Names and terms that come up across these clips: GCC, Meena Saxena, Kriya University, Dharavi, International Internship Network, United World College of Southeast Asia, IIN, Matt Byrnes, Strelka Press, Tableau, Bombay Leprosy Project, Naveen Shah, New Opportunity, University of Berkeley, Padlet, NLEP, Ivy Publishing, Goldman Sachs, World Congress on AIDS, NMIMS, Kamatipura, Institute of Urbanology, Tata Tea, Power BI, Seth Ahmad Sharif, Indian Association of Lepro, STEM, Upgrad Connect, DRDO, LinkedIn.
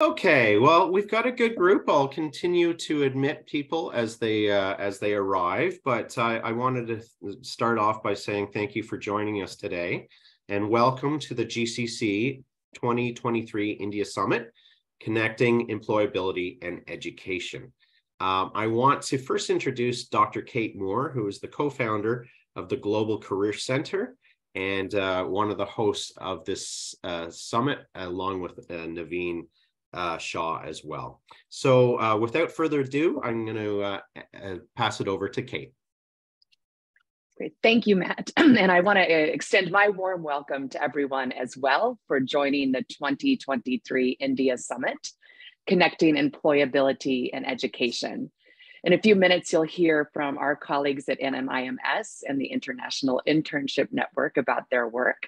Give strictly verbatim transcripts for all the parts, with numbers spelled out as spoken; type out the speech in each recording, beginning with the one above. Okay, well, we've got a good group. I'll continue to admit people as they uh, as they arrive, but I, I wanted to start off by saying thank you for joining us today, and welcome to the G C C twenty twenty-three India Summit, Connecting Employability and Education. Um, I want to first introduce Doctor Kate Moore, who is the co-founder of the Global Career Center and uh, one of the hosts of this uh, summit, along with uh, Naveen Uh, Shah as well. So uh, without further ado, I'm going to uh, uh, pass it over to Kate. Great. Thank you, Matt. And I want to extend my warm welcome to everyone as well for joining the twenty twenty-three India Summit, Connecting Employability and Education. In a few minutes, you'll hear from our colleagues at N M I M S and the International Internship Network about their work.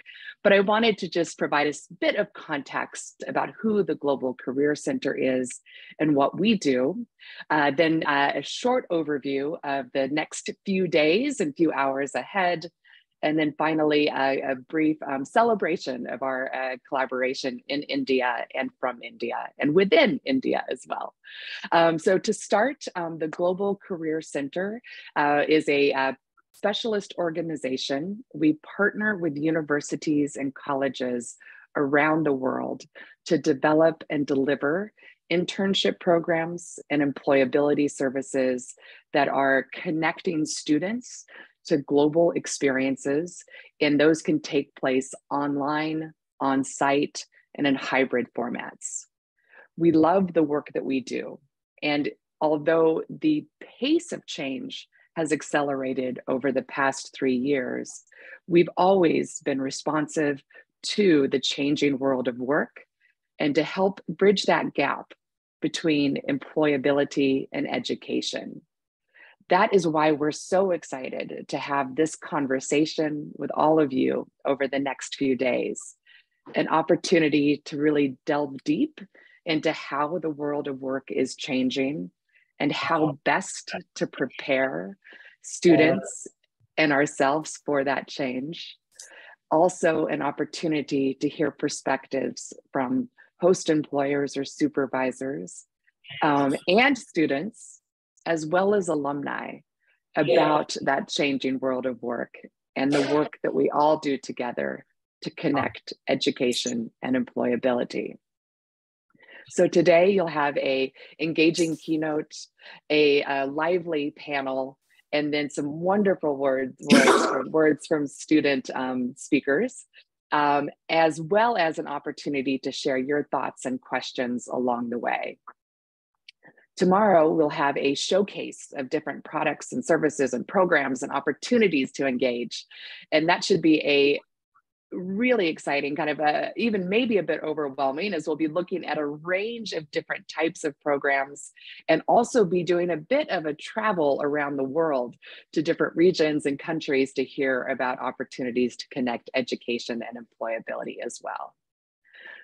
But I wanted to just provide a bit of context about who the Global Career Center is and what we do. Uh, then uh, a short overview of the next few days and few hours ahead. And then finally, uh, a brief um, celebration of our uh, collaboration in India and from India and within India as well. Um, so to start, um, the Global Career Center uh, is a uh, specialist organization. We partner with universities and colleges around the world to develop and deliver internship programs and employability services that are connecting students to global experiences, and those can take place online, on-site, and in hybrid formats. We love the work that we do, and although the pace of change has accelerated over the past three years, we've always been responsive to the changing world of work and to help bridge that gap between employability and education. That is why we're so excited to have this conversation with all of you over the next few days, an opportunity to really delve deep into how the world of work is changing and how best to prepare students and ourselves for that change. Also, an opportunity to hear perspectives from host employers or supervisors um, and students, as well as alumni, about yeah. that changing world of work and the work that we all do together to connect education and employability. So today you'll have a engaging keynote, a, a lively panel, and then some wonderful words, words, from, words from student um, speakers, um, as well as an opportunity to share your thoughts and questions along the way. Tomorrow, we'll have a showcase of different products and services and programs and opportunities to engage. And that should be a really exciting, kind of a, even maybe a bit overwhelming, as we'll be looking at a range of different types of programs and also be doing a bit of a travel around the world to different regions and countries to hear about opportunities to connect education and employability as well.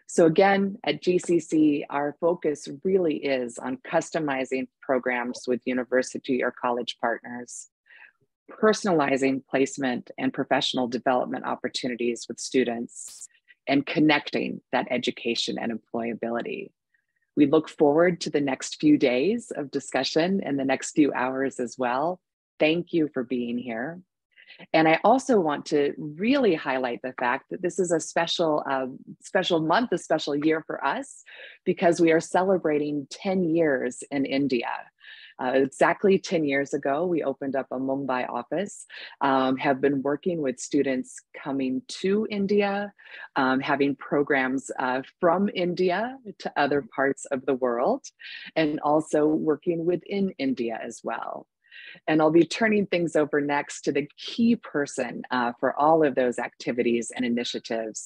So again, at G C C, our focus really is on customizing programs with university or college partners, personalizing placement and professional development opportunities with students, and connecting that education and employability. We look forward to the next few days of discussion and the next few hours as well. Thank you for being here. And I also want to really highlight the fact that this is a special, uh, special month, a special year for us, because we are celebrating ten years in India. Uh, exactly ten years ago, we opened up a Mumbai office, um, have been working with students coming to India, um, having programs uh, from India to other parts of the world, and also working within India as well. And I'll be turning things over next to the key person uh, for all of those activities and initiatives,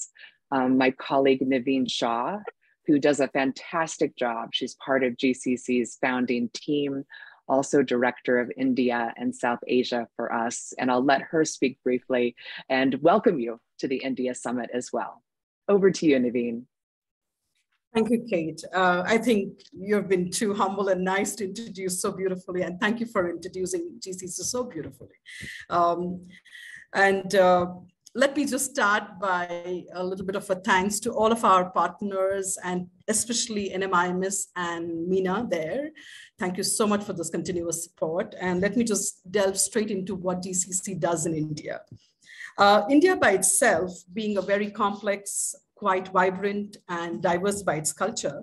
um, my colleague Naveen Shah, who does a fantastic job. She's part of G C C's founding team, also director of India and South Asia for us. And I'll let her speak briefly and welcome you to the India Summit as well. Over to you, Naveen. Thank you, Kate. Uh, I think you've been too humble and nice to introduce so beautifully, and thank you for introducing G C C so beautifully. Um, and uh, let me just start by a little bit of a thanks to all of our partners and especially N M I M S and Meena there. Thank you so much for this continuous support. And let me just delve straight into what D C C does in India. Uh, India by itself, being a very complex, quite vibrant and diverse by its culture,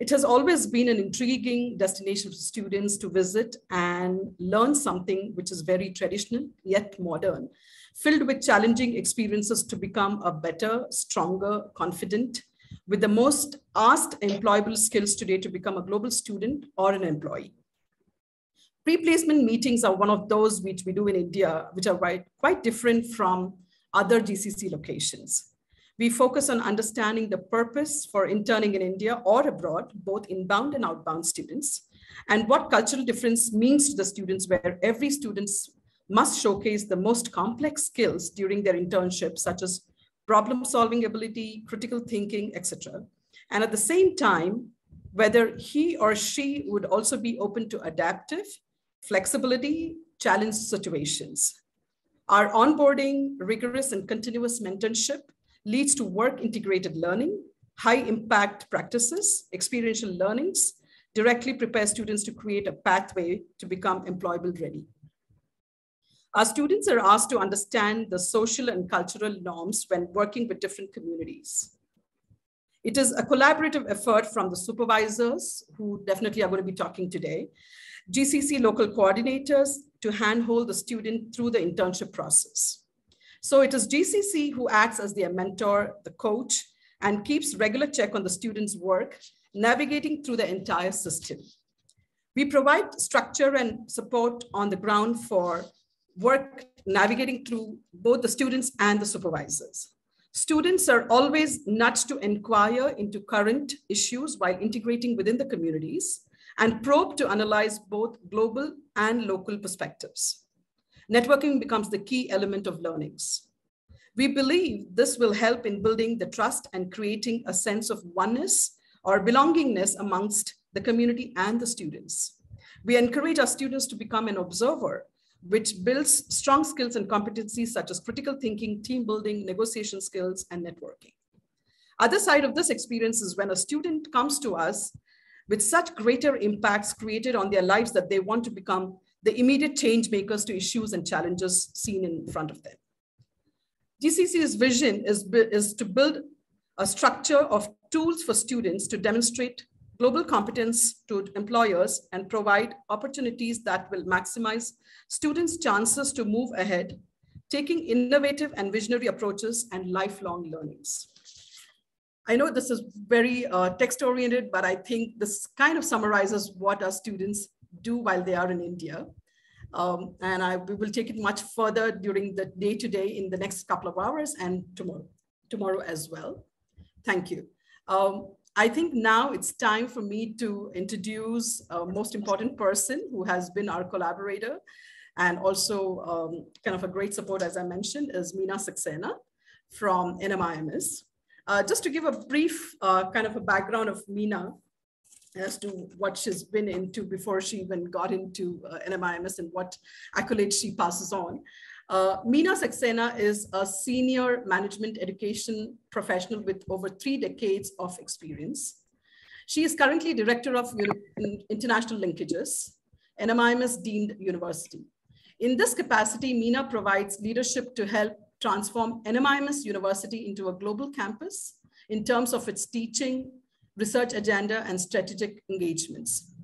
it has always been an intriguing destination for students to visit and learn something which is very traditional yet modern, filled with challenging experiences to become a better, stronger, confident, with the most asked employable skills today to become a global student or an employee. Pre-placement meetings are one of those which we do in India, which are quite different from other G C C locations. We focus on understanding the purpose for interning in India or abroad, both inbound and outbound students, and what cultural difference means to the students, where every student must showcase the most complex skills during their internship, such as problem solving ability, critical thinking, et cetera. And at the same time, whether he or she would also be open to adaptive, flexibility, challenge situations. Our onboarding, rigorous and continuous mentorship leads to work-integrated learning, high-impact practices, experiential learnings, directly prepare students to create a pathway to become employable-ready. Our students are asked to understand the social and cultural norms when working with different communities. It is a collaborative effort from the supervisors, who definitely are going to be talking today, G C C local coordinators to handhold the student through the internship process. So it is G C C who acts as their mentor, the coach, and keeps regular check on the students' work, navigating through the entire system. We provide structure and support on the ground for work navigating through both the students and the supervisors. Students are always nudged to inquire into current issues while integrating within the communities and probe to analyze both global and local perspectives. Networking becomes the key element of learnings. We believe this will help in building the trust and creating a sense of oneness or belongingness amongst the community and the students. We encourage our students to become an observer, which builds strong skills and competencies such as critical thinking, team building, negotiation skills, and networking. Other side of this experience is when a student comes to us with such greater impacts created on their lives that they want to become the immediate change makers to issues and challenges seen in front of them. G C C's vision is, is to build a structure of tools for students to demonstrate global competence to employers and provide opportunities that will maximize students' chances to move ahead, taking innovative and visionary approaches and lifelong learnings. I know this is very uh, text-oriented, but I think this kind of summarizes what our students do while they are in India. Um, and I, we will take it much further during the day-to-day in the next couple of hours and tomorrow, tomorrow as well. Thank you. Um, I think now it's time for me to introduce a most important person who has been our collaborator and also um, kind of a great support, as I mentioned, is Meena Saxena from N M I M S. Uh, just to give a brief uh, kind of a background of Meena, as to what she's been into before she even got into uh, N M I M S and what accolades she passes on. Uh, Meena Saxena is a senior management education professional with over three decades of experience. She is currently director of international linkages, N M I M S deemed university. In this capacity, Meena provides leadership to help transform N M I M S University into a global campus in terms of its teaching, research agenda, and strategic engagements.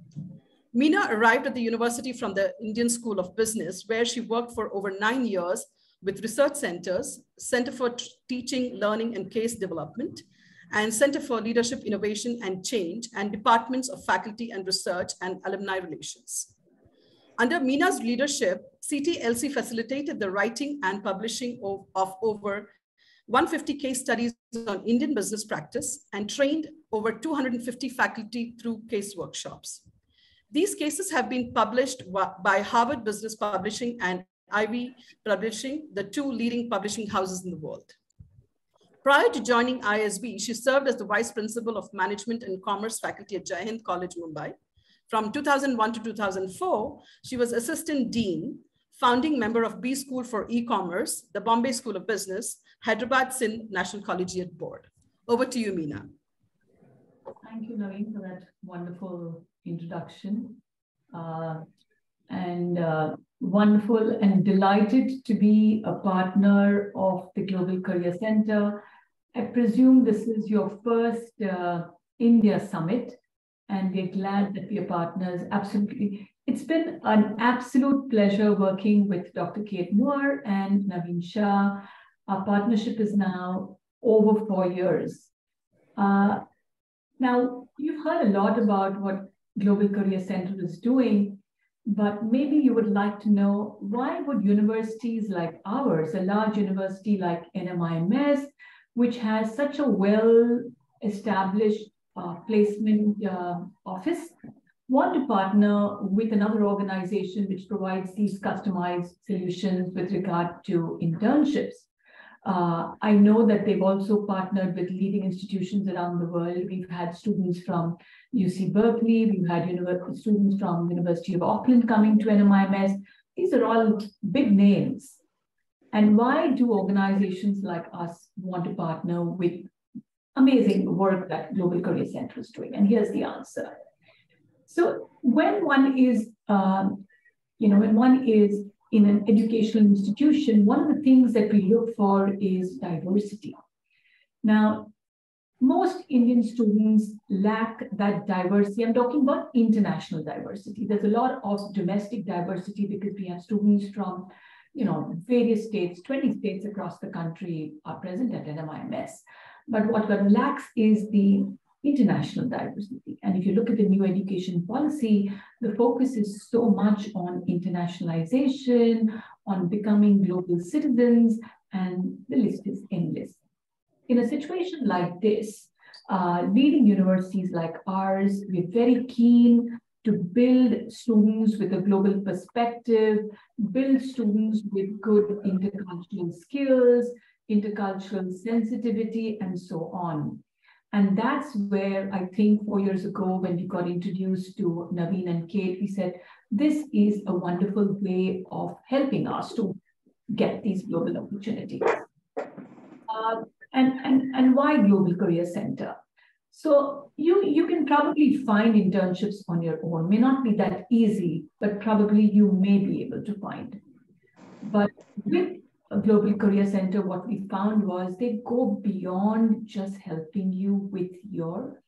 Meena arrived at the university from the Indian School of Business, where she worked for over nine years with research centers, Center for Teaching, Learning, and Case Development, and Center for Leadership, Innovation, and Change, and departments of faculty and research and alumni relations. Under Meena's leadership, C T L C facilitated the writing and publishing of, of over one hundred fifty case studies on Indian business practice and trained over two hundred fifty faculty through case workshops. These cases have been published by Harvard Business Publishing and Ivy Publishing, the two leading publishing houses in the world. Prior to joining I S B, she served as the Vice Principal of Management and Commerce faculty at Jai Hind College, Mumbai. From two thousand one to two thousand four, she was Assistant Dean founding member of B School for E-Commerce, the Bombay School of Business, Hyderabad Sindh National Collegiate Board. Over to you, Meena. Thank you, Naveen, for that wonderful introduction. Uh, and uh, wonderful and delighted to be a partner of the Global Career Center. I presume this is your first uh, India Summit, and we're glad that we are partners. Absolutely. It's been an absolute pleasure working with Doctor Kate Moore and Naveen Shah. Our partnership is now over four years. Uh, now, you've heard a lot about what Global Career Center is doing, but maybe you would like to know, why would universities like ours, a large university like N M I M S, which has such a well-established uh, placement uh, office, want to partner with another organization which provides these customized solutions with regard to internships? Uh, I know that they've also partnered with leading institutions around the world. We've had students from U C Berkeley, we've had university students from University of Auckland coming to N M I M S. These are all big names. And why do organizations like us want to partner with amazing work that Global Career Center is doing? And here's the answer. So when one is, um, you know, when one is in an educational institution, one of the things that we look for is diversity. Now, most Indian students lack that diversity. I'm talking about international diversity. There's a lot of domestic diversity because we have students from, you know, various states, twenty states across the country are present at N M I M S. But what one lacks is the international diversity. And if you look at the new education policy, the focus is so much on internationalization, on becoming global citizens, and the list is endless. In a situation like this, uh, leading universities like ours, we're very keen to build students with a global perspective, build students with good intercultural skills, intercultural sensitivity, and so on. And that's where I think four years ago, when we got introduced to Naveen and Kate, we said, this is a wonderful way of helping us to get these global opportunities. Uh, and, and, and why Global Career Center? So you, you can probably find internships on your own. May not be that easy, but probably you may be able to find. But with Global Career Center, what we found was they go beyond just helping you with your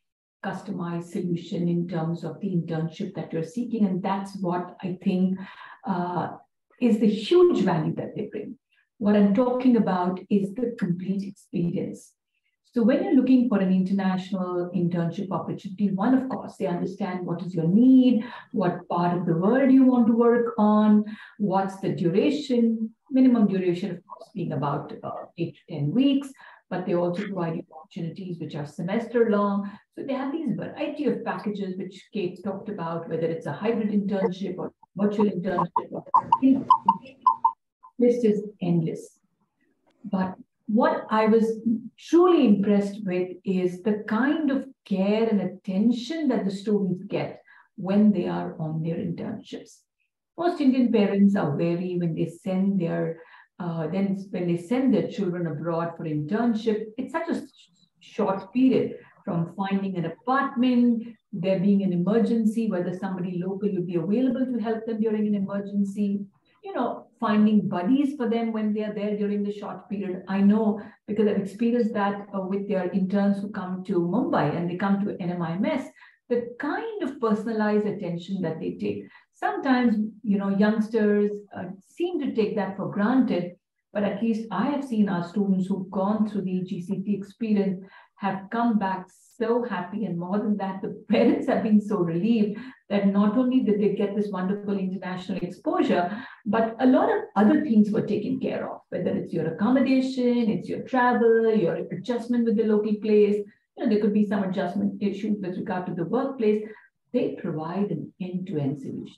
customized solution in terms of the internship that you're seeking. And that's what I think uh, is the huge value that they bring. What I'm talking about is the complete experience. So when you're looking for an international internship opportunity, one, of course, they understand what is your need, what part of the world you want to work on, what's the duration, minimum duration, of course, being about uh, eight to ten weeks, but they also provide you opportunities which are semester long. So they have these variety of packages which Kate talked about, whether it's a hybrid internship or virtual internship, or list is endless. But what I was truly impressed with is the kind of care and attention that the students get when they are on their internships. Most Indian parents are wary when they send their uh, then when they send their children abroad for internship. It's such a short period from finding an apartment, there being an emergency, whether somebody local would be available to help them during an emergency, you know, finding buddies for them when they are there during the short period. I know because I've experienced that uh, with their interns who come to Mumbai and they come to N M I M S, the kind of personalized attention that they take. Sometimes, you know, youngsters uh, seem to take that for granted, but at least I have seen our students who've gone through the G C P experience have come back so happy, and more than that, the parents have been so relieved that not only did they get this wonderful international exposure, but a lot of other things were taken care of, whether it's your accommodation, it's your travel, your adjustment with the local place. You know, there could be some adjustment issues with regard to the workplace. They provide an end-to-end solution.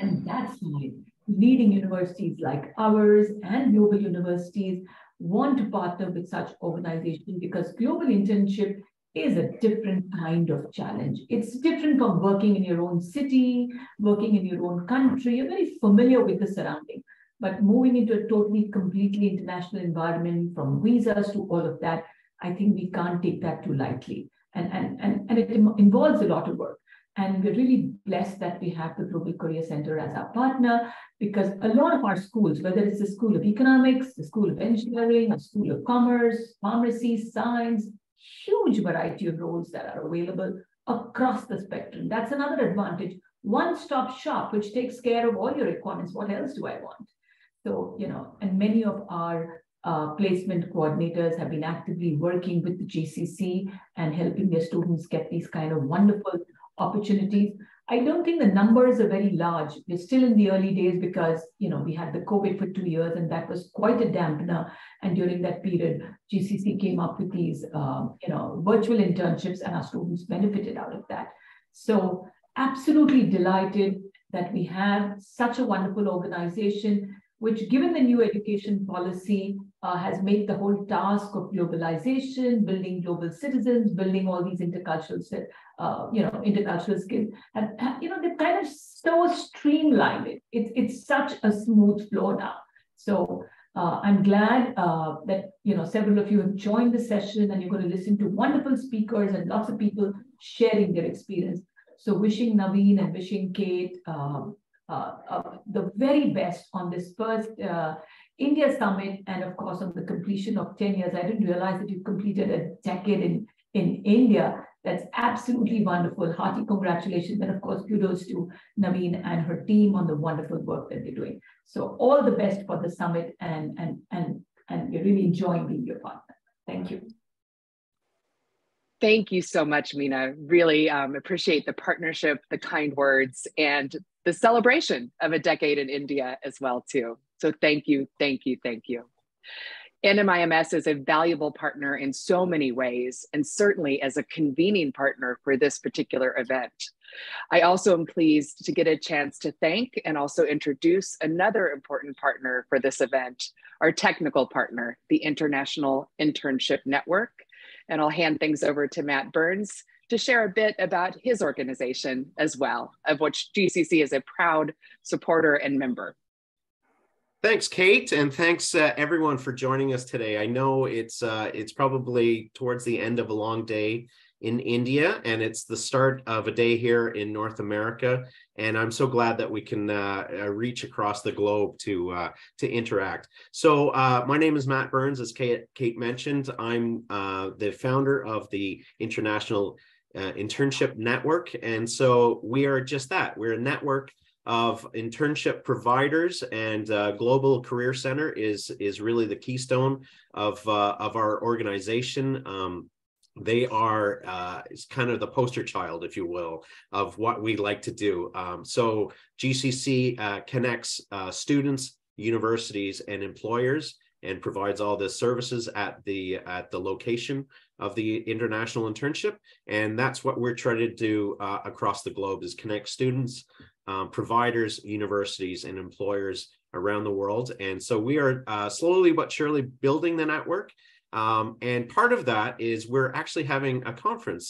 And that's why leading universities like ours and global universities want to partner with such organizations, because global internship is a different kind of challenge. It's different from working in your own city, working in your own country. You're very familiar with the surrounding, but moving into a totally, completely international environment, from visas to all of that, I think we can't take that too lightly. And, and, and, and it involves a lot of work. And we're really blessed that we have the Global Career Center as our partner, because a lot of our schools, whether it's the School of Economics, the School of Engineering, the School of Commerce, Pharmacy, Science, huge variety of roles that are available across the spectrum. That's another advantage. One-stop shop, which takes care of all your requirements. What else do I want? So, you know, and many of our uh, placement coordinators have been actively working with the G C C and helping their students get these kind of wonderful opportunities. I don't think the numbers are very large. We're still in the early days because, you know, we had the COVID for two years and that was quite a dampener. And during that period, G C C came up with these, um, you know, virtual internships, and our students benefited out of that. So absolutely delighted that we have such a wonderful organization, which given the new education policy uh, has made the whole task of globalization, building global citizens, building all these intercultural, uh, you know, intercultural skills. And, you know, they've kind of so streamlined it. It it's such a smooth flow now. So uh, I'm glad uh, that, you know, several of you have joined the session, and you're going to listen to wonderful speakers and lots of people sharing their experience. So wishing Naveen and wishing Kate, uh, Uh, uh, the very best on this first uh, India Summit, and of course on the completion of ten years. I didn't realize that you completed a decade in, in India. That's absolutely wonderful. Hearty congratulations. And of course, kudos to Naveen and her team on the wonderful work that they're doing. So all the best for the summit, and, and, and, and we're really enjoying being your partner. Thank you. Thank you so much, Meena. Really um, appreciate the partnership, the kind words, and the celebration of a decade in India as well too. So thank you, thank you, thank you. N M I M S is a valuable partner in so many ways, and certainly as a convening partner for this particular event. I also am pleased to get a chance to thank and also introduce another important partner for this event, our technical partner, the International Internship Network. And I'll hand things over to Matt Byrnes to share a bit about his organization as well, of which G C C is a proud supporter and member. Thanks, Kate, and thanks uh, everyone for joining us today. I know it's, uh, it's probably towards the end of a long day in India, and it's the start of a day here in North America, and I'm so glad that we can uh, reach across the globe to uh, to interact. So uh, my name is Matt Byrnes, as Kate, Kate mentioned. I'm uh, the founder of the International uh, Internship Network, and so we are just that. We're a network of internship providers, and uh, Global Career Center is is really the keystone of uh, of our organization. Um, They are uh, kind of the poster child, if you will, of what we like to do. Um, so G C C uh, connects uh, students, universities, and employers, and provides all the services at the at the location of the international internship. And that's what we're trying to do uh, across the globe, is connect students, um, providers, universities, and employers around the world. And so we are uh, slowly but surely building the network. Um, and part of that is we're actually having a conference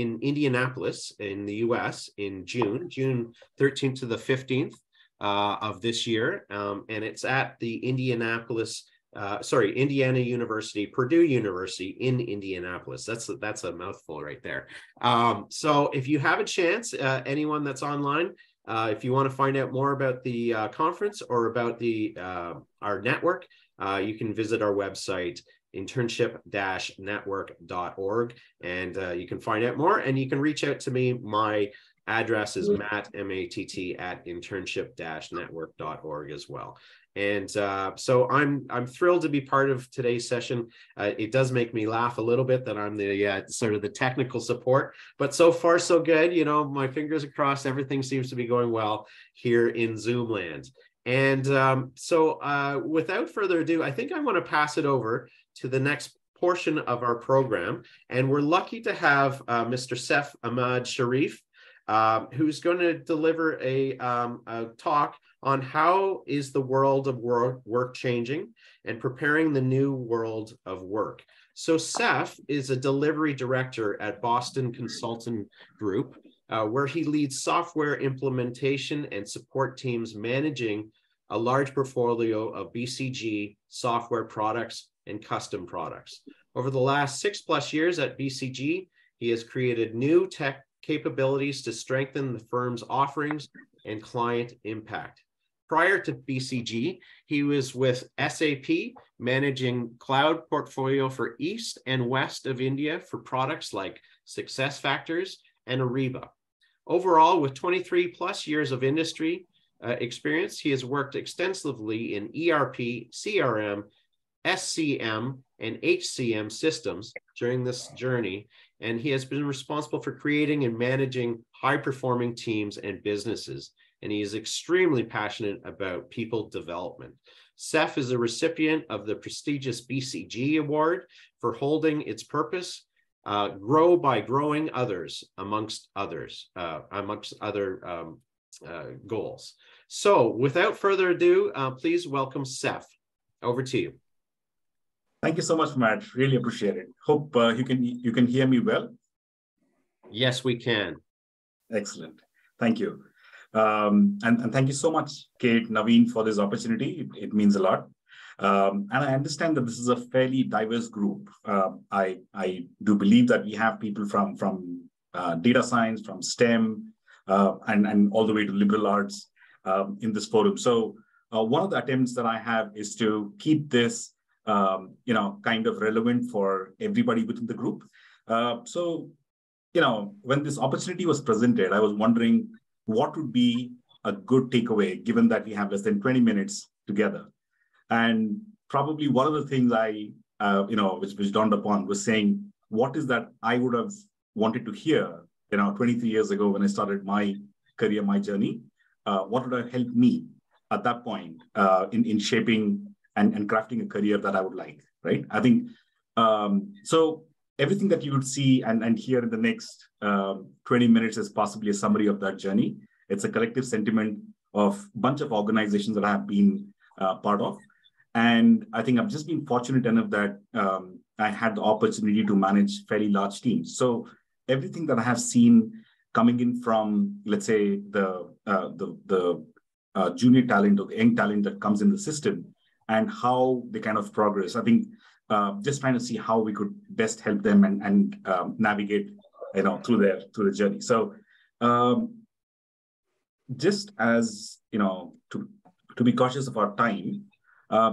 in Indianapolis in the U S in June, June thirteenth to the fifteenth uh, of this year. Um, and it's at the Indianapolis, uh, sorry, Indiana University, Purdue University in Indianapolis. That's a, that's a mouthful right there. Um, so if you have a chance, uh, anyone that's online, uh, if you want to find out more about the uh, conference or about the uh, our network, uh, you can visit our website, internship dash network dot org, and uh, you can find out more, and you can reach out to me. My address is matt, M A T T, at internship dash network dot org as well. And uh, so I'm I'm thrilled to be part of today's session. Uh, it does make me laugh a little bit that I'm the uh, sort of the technical support, but so far so good. You know, my fingers are crossed, everything seems to be going well here in Zoom land. And um, so uh, without further ado, I think I want to pass it over to the next portion of our program. And we're lucky to have uh, Mister Seth Ahmad Sharif, uh, who's going to deliver a, um, a talk on how is the world of work, work changing and preparing the new world of work. So Seth is a delivery director at Boston Consulting Group, uh, where he leads software implementation and support teams managing a large portfolio of B C G software products and custom products. Over the last six plus years at B C G, he has created new tech capabilities to strengthen the firm's offerings and client impact. Prior to B C G, he was with S A P, managing cloud portfolio for East and West of India for products like SuccessFactors and Ariba. Overall, with twenty-three plus years of industry uh, experience, he has worked extensively in E R P, C R M, S C M, and H C M systems during this journey, and he has been responsible for creating and managing high-performing teams and businesses, and he is extremely passionate about people development. Seth is a recipient of the prestigious B C G Award for holding its purpose, uh, grow by growing others, amongst others, uh, amongst other um, uh, goals. So without further ado, uh, please welcome Seth. Over to you. Thank you so much, Matt. Really appreciate it. Hope uh, you can you can hear me well. Yes, we can. Excellent. Thank you. Um, and, and thank you so much, Kate, Naveen, for this opportunity. It, it means a lot. Um, and I understand that this is a fairly diverse group. Uh, I, I do believe that we have people from, from uh, data science, from STEM, uh, and, and all the way to liberal arts um, in this forum. So uh, one of the attempts that I have is to keep this um, you know, kind of relevant for everybody within the group. Uh, so you know, when this opportunity was presented, I was wondering, what would be a good takeaway, given that we have less than twenty minutes together? And probably one of the things I, uh, you know, which, which dawned upon was saying, what is that I would have wanted to hear, you know, twenty-three years ago when I started my career, my journey? Uh, what would have helped me at that point uh, in, in shaping and, and crafting a career that I would like, right? I think, um, so everything that you would see and, and hear in the next um, twenty minutes is possibly a summary of that journey. It's a collective sentiment of a bunch of organizations that I have been uh, part of. And I think I've just been fortunate enough that um, I had the opportunity to manage fairly large teams. So everything that I have seen coming in from, let's say, the, uh, the, the uh, junior talent or the young talent that comes in the system and how they kind of progress, I think Uh, just trying to see how we could best help them and, and um, navigate, you know, through their through the journey. So, um, just as you know, to to be cautious of our time, uh,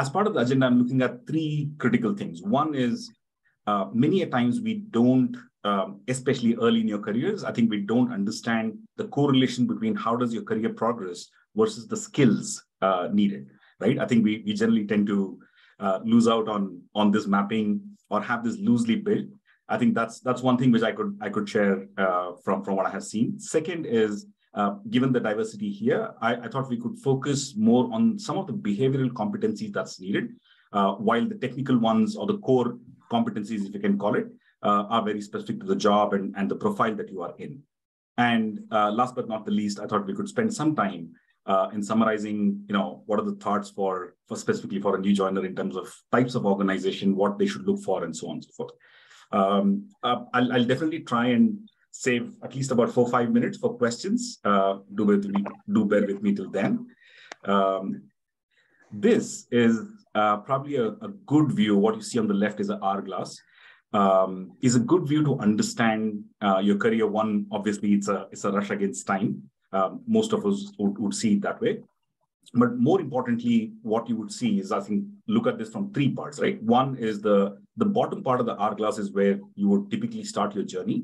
as part of the agenda, I'm looking at three critical things. One is uh, many a times we don't, um, especially early in your careers, I think we don't understand the correlation between how does your career progress versus the skills uh, needed. Right? I think we we generally tend to Uh, lose out on on this mapping or have this loosely built. I think that's that's one thing which I could I could share uh, from from what I have seen. Second is uh, given the diversity here, I, I thought we could focus more on some of the behavioral competencies that's needed, uh, while the technical ones or the core competencies, if you can call it, uh, are very specific to the job and and the profile that you are in. And uh, last but not the least, I thought we could spend some time Uh, in summarizing, you know, what are the thoughts for, for specifically for a new joiner in terms of types of organization, what they should look for, and so on and so forth. Um, uh, I'll, I'll definitely try and save at least about four or five minutes for questions. Uh, do, bear with me, do bear with me till then. Um, this is uh, probably a, a good view. What you see on the left is an hourglass. Um, is a good view to understand uh, your career. One, obviously, it's a it's a rush against time. Um, most of us would, would see it that way. But more importantly, what you would see is, I think, look at this from three parts, right? One is the, the bottom part of the hourglass is where you would typically start your journey,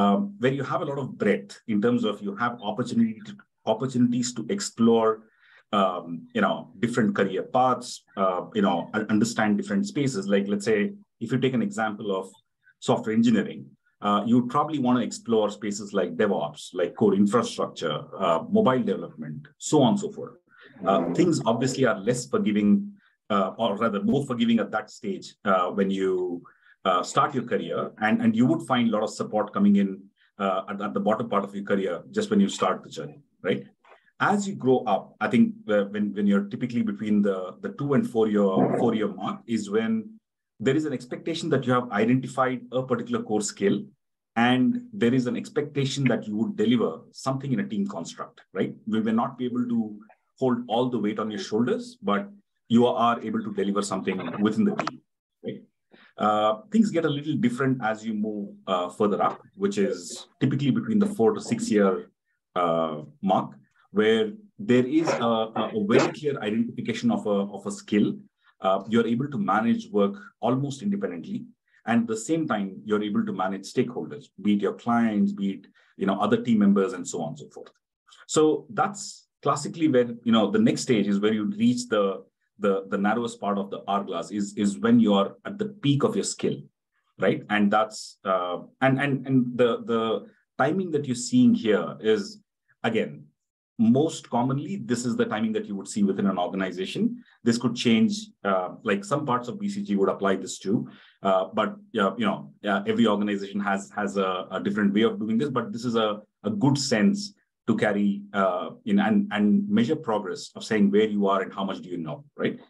um, where you have a lot of breadth in terms of you have opportunity to, opportunities to explore, um, you know, different career paths, uh, you know, understand different spaces. Like, let's say, if you take an example of software engineering, Uh, you probably want to explore spaces like DevOps, like core infrastructure, uh, mobile development, so on and so forth. Uh, things obviously are less forgiving, uh, or rather more forgiving at that stage uh, when you uh, start your career. And, and you would find a lot of support coming in uh, at, at the bottom part of your career just when you start the journey, right? As you grow up, I think uh, when, when you're typically between the, the two and four year, four year mark is when there is an expectation that you have identified a particular core skill, and there is an expectation that you would deliver something in a team construct, right? We will not be able to hold all the weight on your shoulders, but you are able to deliver something within the team, right? Uh, things get a little different as you move uh, further up, which is typically between the four to six year uh, mark, where there is a, a, a very clear identification of a, of a skill. Uh, you're able to manage work almost independently. And at the same time, you're able to manage stakeholders, be it your clients, be it, you know, other team members, and so on and so forth. So that's classically where, you know, the next stage is where you reach the, the, the narrowest part of the hourglass is, is when you are at the peak of your skill, right? And that's, uh, and, and, and the, the timing that you're seeing here is, again, most commonly, this is the timing that you would see within an organization. This could change, uh, like some parts of B C G would apply this to, uh, but uh, you know, uh, every organization has has a, a different way of doing this. But this is a, a good sense to carry uh, in and and measure progress of saying where you are and how much do you know, right?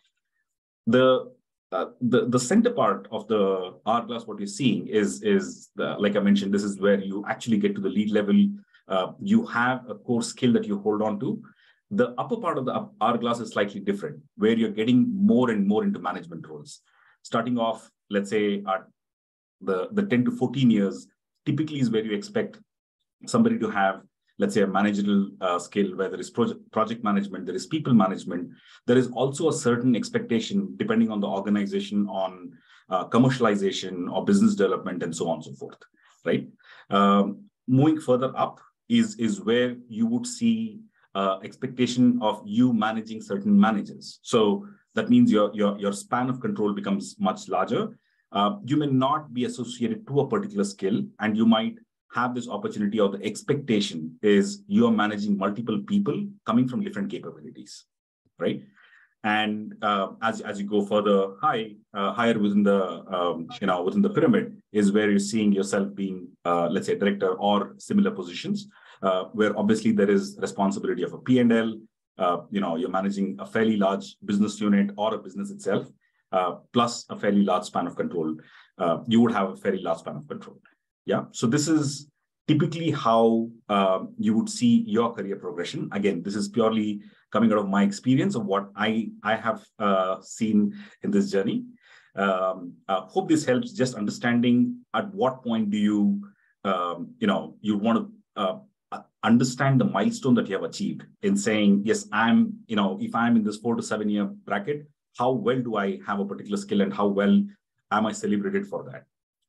The uh, the the center part of the hourglass, what you're seeing is is the, like I mentioned, this is where you actually get to the lead level. Uh, you have a core skill that you hold on to. The upper part of the hourglass is slightly different, where you're getting more and more into management roles. Starting off, let's say, at the, the ten to fourteen years, typically is where you expect somebody to have, let's say, a managerial uh, skill, where there is project, project management, there is people management. There is also a certain expectation, depending on the organization, on uh, commercialization or business development, and so on and so forth, right? Um, moving further up, Is, is where you would see uh, expectation of you managing certain managers. So that means your, your, your span of control becomes much larger. Uh, you may not be associated to a particular skill, and you might have this opportunity, or the expectation is you are managing multiple people coming from different capabilities, right? And uh, as, as you go further high, uh, higher within the um, you know within the pyramid is where you're seeing yourself being, uh, let's say, a director or similar positions, uh, where obviously there is responsibility of a P and L. Uh, you know, you're managing a fairly large business unit or a business itself, uh, plus a fairly large span of control. Uh, you would have a fairly large span of control. Yeah. So this is typically how uh, you would see your career progression. Again, this is purely coming out of my experience of what I, I have uh, seen in this journey. Um, I hope this helps just understanding at what point do you, um, you know, you want to uh, understand the milestone that you have achieved in saying, yes, I'm, you know, if I'm in this four to seven year bracket, how well do I have a particular skill and how well am I celebrated for that,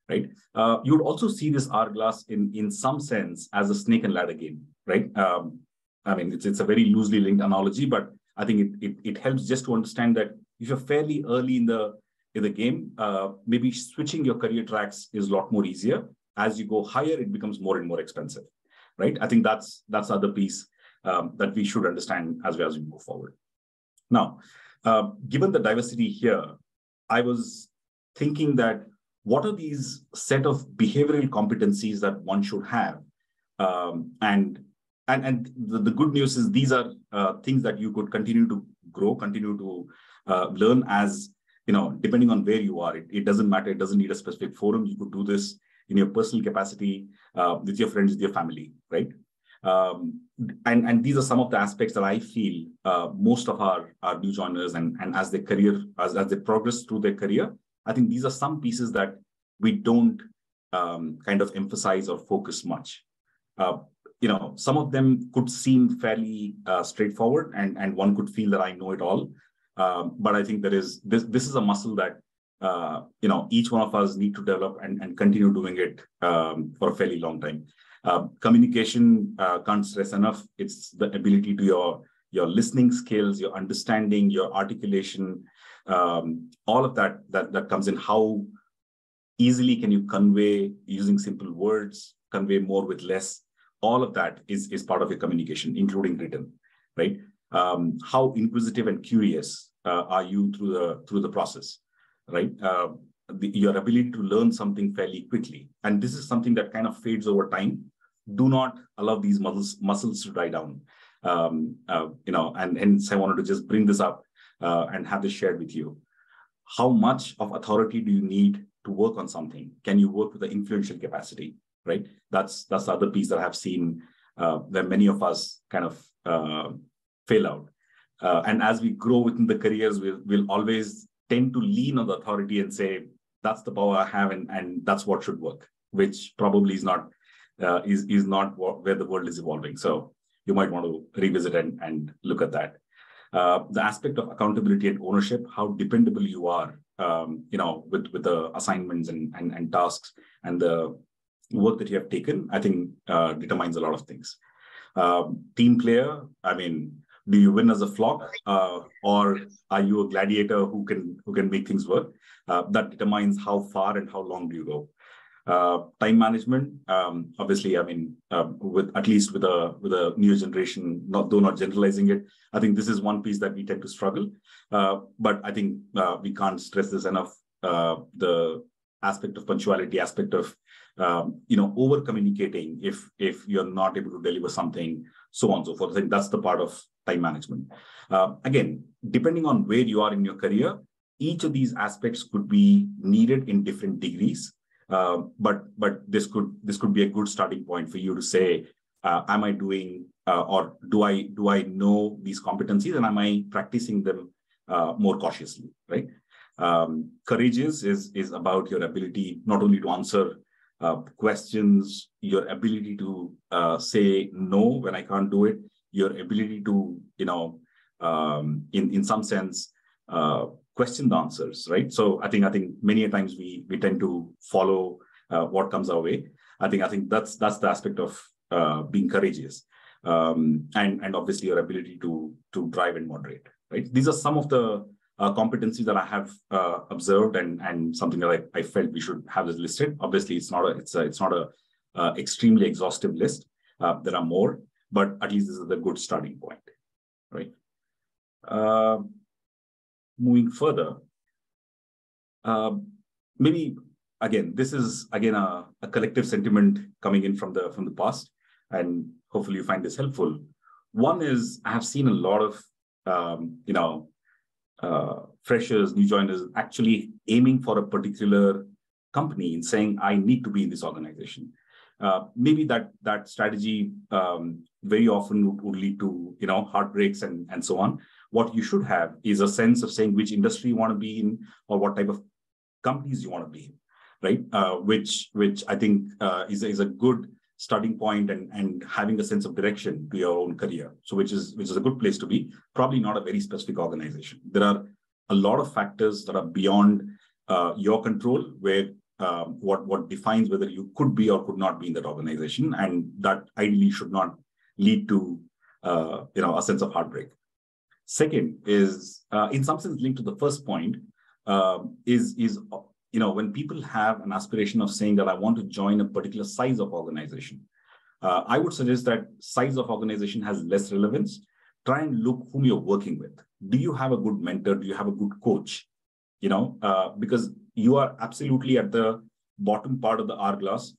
right? Uh, you would also see this hourglass in, in some sense as a snake and ladder game, right? Um, I mean, it's, it's a very loosely linked analogy, but I think it, it, it helps just to understand that if you're fairly early in the in the game, uh, maybe switching your career tracks is a lot more easier. As you go higher, it becomes more and more expensive, right? I think that's that's the other piece um, that we should understand as well as we move forward. Now, uh, given the diversity here, I was thinking that what are these set of behavioral competencies that one should have, um, and And, and the, the good news is these are uh, things that you could continue to grow, continue to uh, learn as, you know, depending on where you are. It, it doesn't matter. It doesn't need a specific forum. You could do this in your personal capacity uh, with your friends, with your family, right? Um, and, and these are some of the aspects that I feel uh, most of our, our new joiners and, and as their career, as, as they progress through their career, I think these are some pieces that we don't um, kind of emphasize or focus much. Uh, You know, some of them could seem fairly uh, straightforward, and, and one could feel that I know it all. Um, but I think there is this. This is a muscle that uh, you know each one of us need to develop and, and continue doing it um, for a fairly long time. Uh, communication uh, can't stress enough. It's the ability to your your listening skills, your understanding, your articulation, um, all of that that that comes in. How easily can you convey using simple words? Convey more with less. All of that is, is part of your communication, including written, right? Um, how inquisitive and curious uh, are you through the through the process, right? Uh, the, your ability to learn something fairly quickly. And this is something that kind of fades over time. Do not allow these muscles, muscles to die down. Um, uh, you know, and hence I wanted to just bring this up uh, and have this shared with you. how much of authority do you need to work on something? Can you work with the influential capacity, right? That's that's the other piece that I have seen uh, that many of us kind of uh, fail out. Uh, and as we grow within the careers, we'll, we'll always tend to lean on the authority and say, that's the power I have, and, and that's what should work, which probably is not uh, is, is not what, where the world is evolving. So you might want to revisit and, and look at that. Uh, the aspect of accountability and ownership, how dependable you are, um, you know, with, with the assignments and, and, and tasks and the work that you have taken, I think uh, determines a lot of things. Uh, team player, I mean, do you win as a flock, uh, or are you a gladiator who can who can make things work? Uh, that determines how far and how long do you go. Uh, time management, um, obviously, I mean, uh, with at least with a with a new generation, not though not generalizing it, I think this is one piece that we tend to struggle. Uh, but I think uh, we can't stress this enough: uh, the aspect of punctuality, aspect of um, you know over communicating if if you're not able to deliver something, so on and so forth. I think that's the part of time management. Uh, again, depending on where you are in your career, each of these aspects could be needed in different degrees. Uh, but but this could this could be a good starting point for you to say, uh, am I doing uh, or do I do I know these competencies, and am I practicing them uh, more cautiously? Right, um, courageous is is about your ability not only to answer uh, questions, your ability to uh, say no when I can't do it, your ability to you know um, in in some sense. Uh, question the answers, right? So I think I think many a times we we tend to follow uh, what comes our way. I think I think that's that's the aspect of uh, being courageous, um, and and obviously your ability to to drive and moderate, right? These are some of the uh, competencies that I have uh, observed, and and something that I, I felt we should have this listed. Obviously, it's not a it's a, it's not a uh, extremely exhaustive list. Uh, there are more, but at least this is a good starting point, right? Uh, Moving further, uh, maybe again, this is again a, a collective sentiment coming in from the from the past, and hopefully you find this helpful. One is I have seen a lot of um, you know uh, freshers, new joiners actually aiming for a particular company and saying, "I need to be in this organization." Uh, maybe that that strategy um, very often would, would lead to you know heartbreaks and and so on. What you should have is a sense of saying which industry you want to be in or what type of companies you want to be in, right? Uh, which, which I think uh, is, is a good starting point, and, and having a sense of direction to your own career. So which is, which is a good place to be, probably not a very specific organization. There are a lot of factors that are beyond uh, your control, where um, what, what defines whether you could be or could not be in that organization. And that ideally should not lead to uh, you know, a sense of heartbreak. Second is, uh, in some sense, linked to the first point, uh, is, is you know, when people have an aspiration of saying that I want to join a particular size of organization, uh, I would suggest that size of organization has less relevance. Try and look whom you're working with. Do you have a good mentor? Do you have a good coach? You know, uh, because you are absolutely at the bottom part of the hourglass,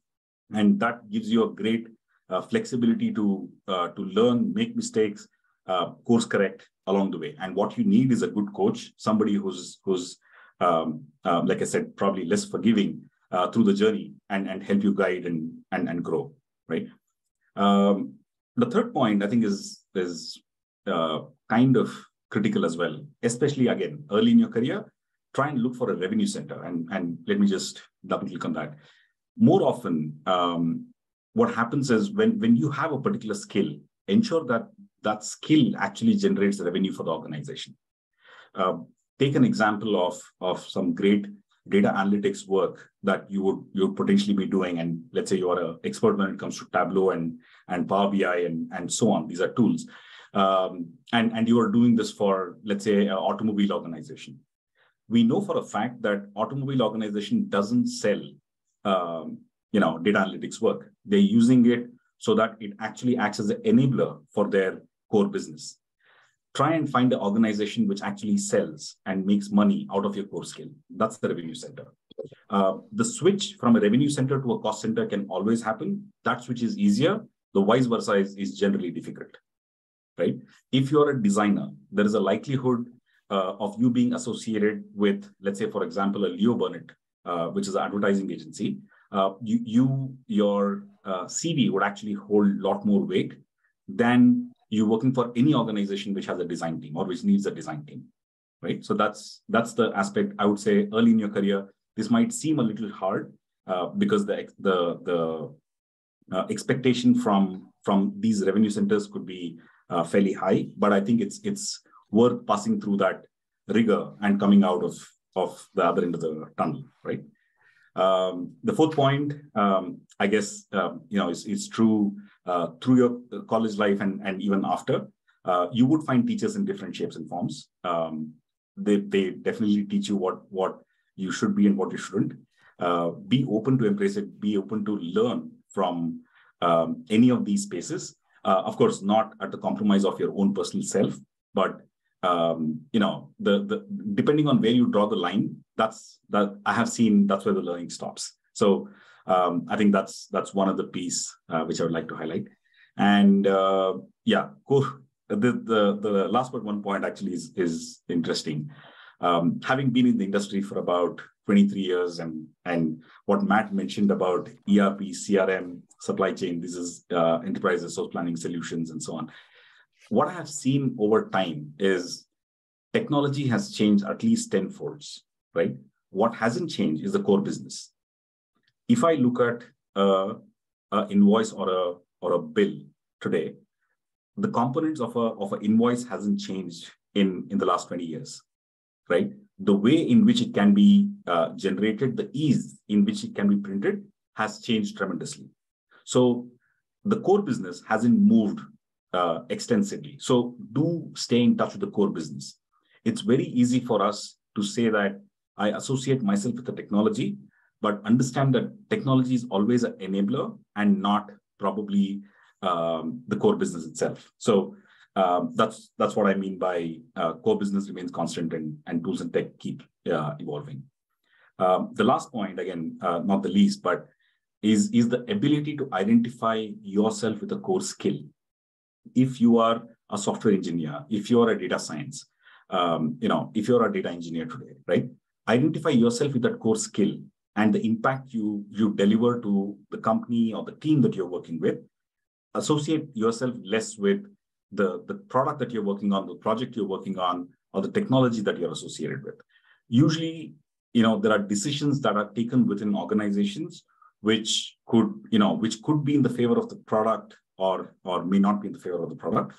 and that gives you a great uh, flexibility to, uh, to learn, make mistakes, Uh, course correct along the way. And what you need is a good coach, somebody who's, who's um, uh, like I said, probably less forgiving uh, through the journey, and, and help you guide and, and, and grow, right? Um, the third point, I think, is, is uh, kind of critical as well, especially, again, early in your career. Try and look for a revenue center. And, and let me just double click on that. More often, um, what happens is when, when you have a particular skill, ensure that that skill actually generates revenue for the organization. Uh, take an example of, of some great data analytics work that you would you would potentially be doing. And let's say you are an expert when it comes to Tableau and, and Power B I and, and so on. These are tools. Um, and, and you are doing this for, let's say, an automobile organization. We know for a fact that automobile organization doesn't sell um, you know, data analytics work. They're using it so that it actually acts as an enabler for their core business. Try and find an organization which actually sells and makes money out of your core skill. That's the revenue center. Uh, the switch from a revenue center to a cost center can always happen. That switch is easier. The vice versa is, is generally difficult, right? If you're a designer, there is a likelihood uh, of you being associated with, let's say, for example, a Leo Burnett, uh, which is an advertising agency, uh, you, you your uh, C V would actually hold a lot more weight than you working for any organization which has a design team or which needs a design team, right? So that's that's the aspect I would say early in your career. This might seem a little hard uh, because the the the uh, expectation from from these revenue centers could be uh, fairly high, but I think it's it's worth passing through that rigor and coming out of of the other end of the tunnel, right? Um, the fourth point, um, I guess, um, you know, is is true uh, through your college life and and even after. Uh, you would find teachers in different shapes and forms. Um, they they definitely teach you what what you should be and what you shouldn't. Uh, be open to embrace it. Be open to learn from um, any of these spaces. Uh, of course, not at the compromise of your own personal self, but um, you know, the the depending on where you draw the line, that's that I have seen. That's where the learning stops. So um, I think that's that's one of the piece uh, which I would like to highlight. And uh, yeah, cool. The the the last but one point actually is is interesting. Um, having been in the industry for about twenty-three years, and and what Matt mentioned about E R P, C R M, supply chain, this is uh, enterprise resource planning solutions and so on. What I have seen over time is technology has changed at least tenfolds, right? What hasn't changed is the core business. If I look at a, a invoice or a or a bill today, the components of a of an invoice hasn't changed in in the last twenty years. Right, the way in which it can be uh, generated, the ease in which it can be printed has changed tremendously. So the core business hasn't moved uh, extensively. So do stay in touch with the core business. It's very easy for us to say that I associate myself with the technology, but understand that technology is always an enabler and not probably um, the core business itself. So Um, that's that's what I mean by uh, core business remains constant and, and tools and tech keep uh, evolving. Um, the last point, again, uh, not the least, but is, is the ability to identify yourself with a core skill. If you are a software engineer, if you are a data science, um, you know, if you're a data engineer today, right? Identify yourself with that core skill and the impact you, you deliver to the company or the team that you're working with. Associate yourself less with The, the product that you're working on, the project you're working on, or the technology that you're associated with. Usually, you know, there are decisions that are taken within organizations, which could, you know, which could be in the favor of the product or, or may not be in the favor of the product,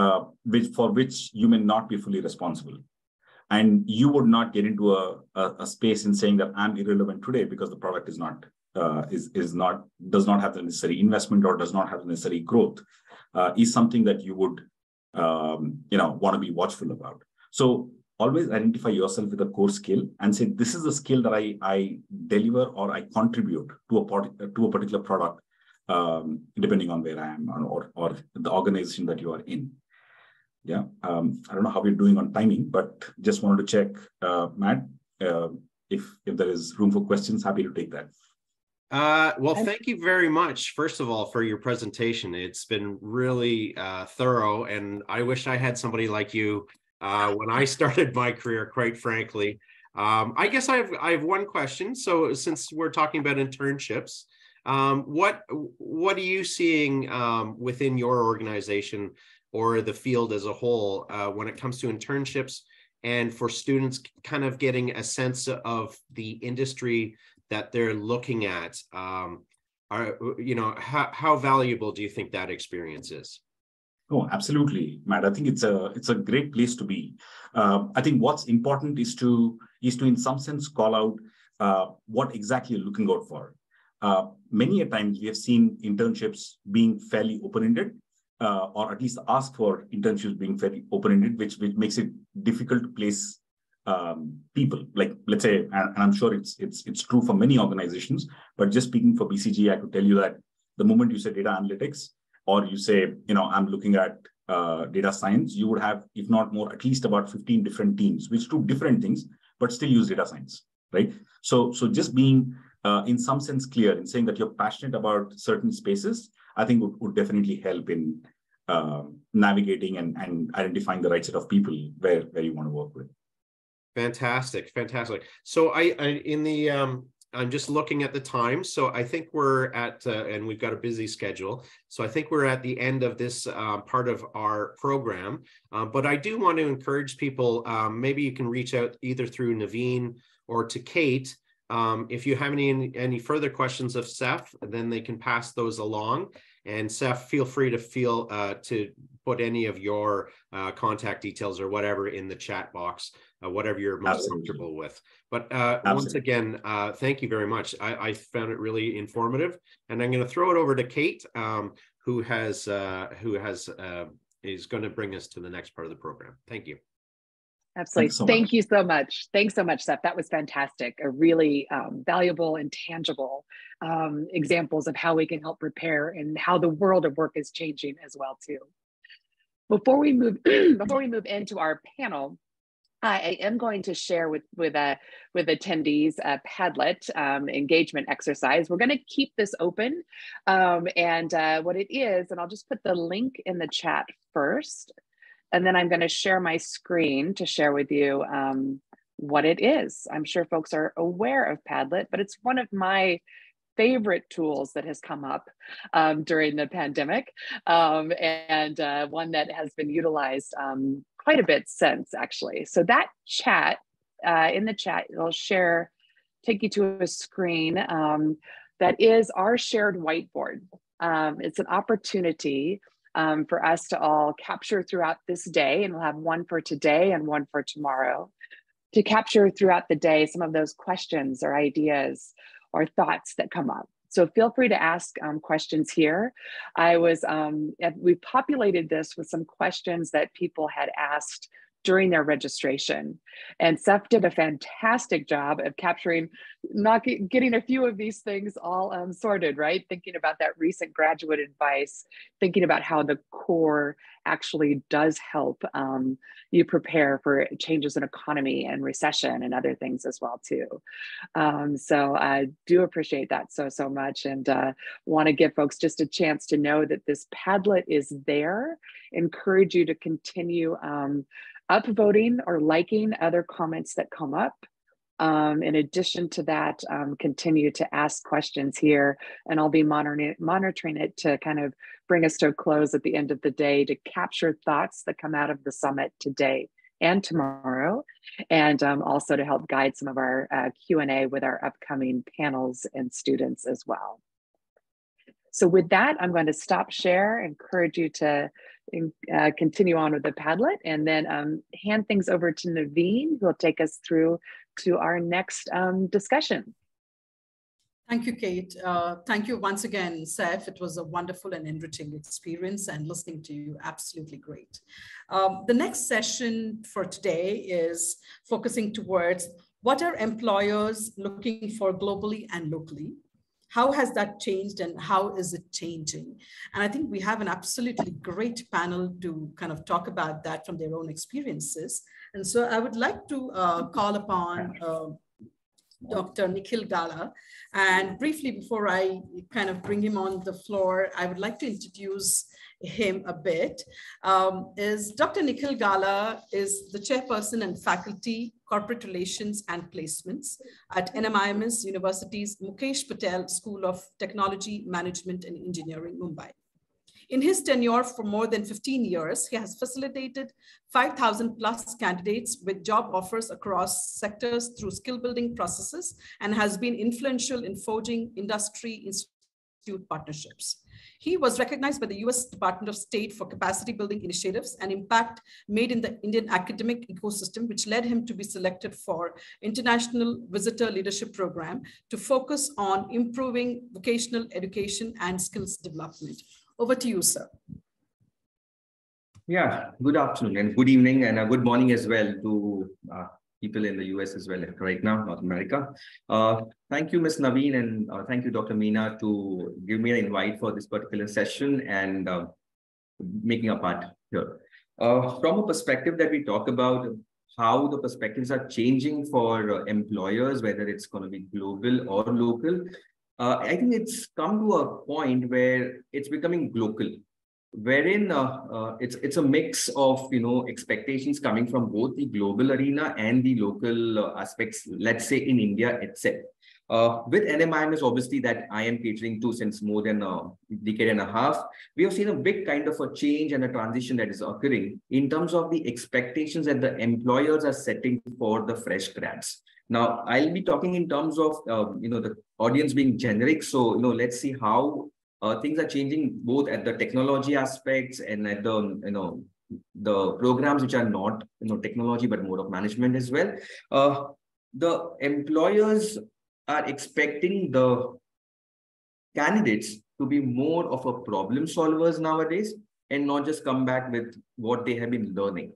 uh, which for which you may not be fully responsible. And you would not get into a, a, a space in saying that I'm irrelevant today because the product is not, uh, is, is not, does not have the necessary investment or does not have the necessary growth. Uh, is something that you would, um, you know, want to be watchful about. So always identify yourself with a core skill and say, this is the skill that I, I deliver or I contribute to a, part, to a particular product, um, depending on where I am or, or the organization that you are in. Yeah, um, I don't know how you're doing on timing, but just wanted to check, uh, Matt, uh, if, if there is room for questions, happy to take that. Uh, well, thank you very much, first of all, for your presentation. It's been really uh, thorough, and I wish I had somebody like you uh, when I started my career, quite frankly. Um, I guess I have, I have one question. So since we're talking about internships, um, what, what are you seeing um, within your organization or the field as a whole uh, when it comes to internships and for students kind of getting a sense of the industry that they're looking at? Um, are, you know, how, how valuable do you think that experience is? Oh, absolutely, Matt. I think it's a it's a great place to be. Uh, I think what's important is to is to in some sense call out uh, what exactly you're looking out for. Uh, many a times we have seen internships being fairly open-ended, uh, or at least ask for internships being fairly open-ended, which which makes it difficult to place Um, people, like, let's say, and, and I'm sure it's it's it's true for many organizations, but just speaking for B C G, I could tell you that the moment you say data analytics, or you say, you know, I'm looking at uh, data science, you would have, if not more, at least about fifteen different teams, which do different things, but still use data science, right? So, so just being uh, in some sense clear in saying that you're passionate about certain spaces, I think would, would definitely help in um, navigating and, and identifying the right set of people where, where you want to work with. Fantastic, fantastic. So I, I in the um, I'm just looking at the time. So I think we're at, uh, and we've got a busy schedule. So I think we're at the end of this uh, part of our program. Uh, but I do want to encourage people, um, maybe you can reach out either through Naveen or to Kate. Um, if you have any, any further questions of Seth, then they can pass those along. And Seth, feel free to feel uh, to put any of your uh, contact details or whatever in the chat box, uh, whatever you're most Absolutely. Comfortable with. But uh, once again, uh, thank you very much. I, I found it really informative, and I'm going to throw it over to Kate, um, who has uh, who has uh, is going to bring us to the next part of the program. Thank you. Absolutely. So Thank much. you so much. Thanks so much, Seth. That was fantastic. A really um, valuable and tangible um, examples of how we can help prepare and how the world of work is changing as well too. Before we move, before we move into our panel, I am going to share with with uh, with attendees a Padlet um, engagement exercise. We're going to keep this open, um, and uh, what it is, and I'll just put the link in the chat first. And then I'm going to share my screen to share with you um, what it is. I'm sure folks are aware of Padlet, but it's one of my favorite tools that has come up um, during the pandemic, um, and uh, one that has been utilized um, quite a bit since, actually. So that chat, uh, in the chat, it'll share, take you to a screen um, that is our shared whiteboard. Um, it's an opportunity Um, for us to all capture throughout this day, and we'll have one for today and one for tomorrow, to capture throughout the day some of those questions or ideas or thoughts that come up. So feel free to ask um, questions here. I was, um, we populated this with some questions that people had asked during their registration. And Seth did a fantastic job of capturing, not get, getting a few of these things all um, sorted, right? Thinking about that recent graduate advice, thinking about how the core actually does help um, you prepare for changes in economy and recession and other things as well too. Um, so I do appreciate that so, so much, and uh, wanna give folks just a chance to know that this Padlet is there. Encourage you to continue um, upvoting or liking other comments that come up. Um, in addition to that, um, continue to ask questions here, and I'll be monitoring it to kind of bring us to a close at the end of the day to capture thoughts that come out of the summit today and tomorrow, and um, also to help guide some of our uh, Q and A with our upcoming panels and students as well. So with that, I'm going to stop share, encourage you to uh, continue on with the Padlet, and then um, hand things over to Naveen, who will take us through to our next um, discussion. Thank you, Kate. Uh, thank you once again, Seth. It was a wonderful and enriching experience, and listening to you, absolutely great. Um, the next session for today is focusing towards what are employers looking for globally and locally? How has that changed, and how is it changing? And I think we have an absolutely great panel to kind of talk about that from their own experiences. And so I would like to uh, call upon uh, Doctor Nikhil Gala. And briefly, before I kind of bring him on the floor, I would like to introduce him a bit. Um, is Doctor Nikhil Gala is the chairperson and faculty, corporate relations and placements at N M I M S University's Mukesh Patel School of Technology, Management and Engineering, Mumbai. In his tenure for more than fifteen years, he has facilitated five thousand plus candidates with job offers across sectors through skill building processes, and has been influential in forging industry institute partnerships. He was recognized by the U S Department of State for capacity building initiatives and impact made in the Indian academic ecosystem, which led him to be selected for International Visitor Leadership Program to focus on improving vocational education and skills development. Over to you, sir. Yeah, good afternoon and good evening and a good morning as well to uh, people in the U S as well right now, North America. Uh, thank you, Miz Naveen, and uh, thank you, Doctor Meena, to give me an invite for this particular session and uh, making a part here. Uh, from a perspective that we talk about how the perspectives are changing for uh, employers, whether it's going to be global or local, Uh, I think it's come to a point where it's becoming global. wherein uh, uh, it's it's a mix of, you know, expectations coming from both the global arena and the local uh, aspects, let's say in India itself. Uh, with N M I M S is obviously that I am catering to since more than a decade and a half. We have seen a big kind of a change and a transition that is occurring in terms of the expectations that the employers are setting for the fresh grads. Now, I'll be talking in terms of, uh, you know, the audience being generic. So, you know, let's see how uh, things are changing both at the technology aspects and at the, you know, the programs which are not, you know, technology, but more of management as well. Uh, the employers are expecting the candidates to be more of a problem solvers nowadays and not just come back with what they have been learning.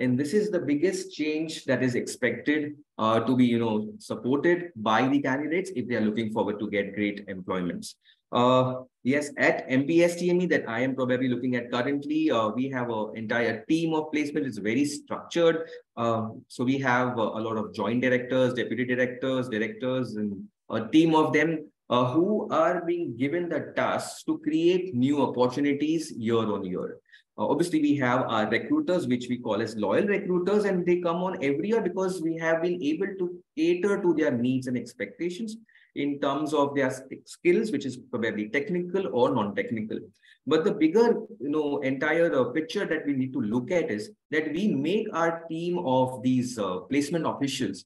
And this is the biggest change that is expected uh, to be, you know, supported by the candidates if they are looking forward to get great employments. Uh, yes, at M B S T M E that I am probably looking at currently, uh, we have an entire team of placement. It's very structured. Uh, so we have uh, a lot of joint directors, deputy directors, directors, and a team of them uh, who are being given the tasks to create new opportunities year on year. Uh, obviously, we have our recruiters, which we call as loyal recruiters, and they come on every year because we have been able to cater to their needs and expectations in terms of their skills, which is probably technical or non-technical. But the bigger, you know, entire uh, picture that we need to look at is that we make our team of these uh, placement officials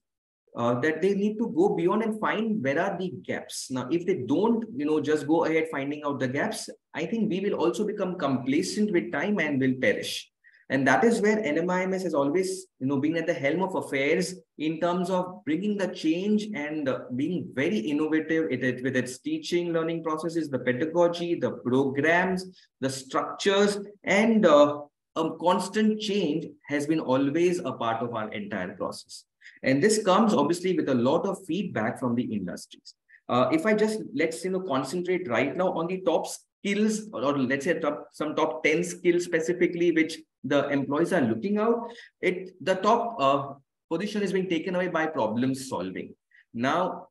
uh, that they need to go beyond and find where are the gaps. Now, if they don't, you know, just go ahead finding out the gaps, I think we will also become complacent with time and will perish. And that is where N M I M S has always, you know, been at the helm of affairs in terms of bringing the change and uh, being very innovative it, it, with its teaching, learning processes, the pedagogy, the programs, the structures, and uh, a constant change has been always a part of our entire process. And this comes obviously with a lot of feedback from the industries. Uh, if I just, let's, you know, concentrate right now on the top skills, or, or let's say top, some top ten skills specifically, which the employees are looking out, it, the top uh, position is being taken away by problem solving. Now,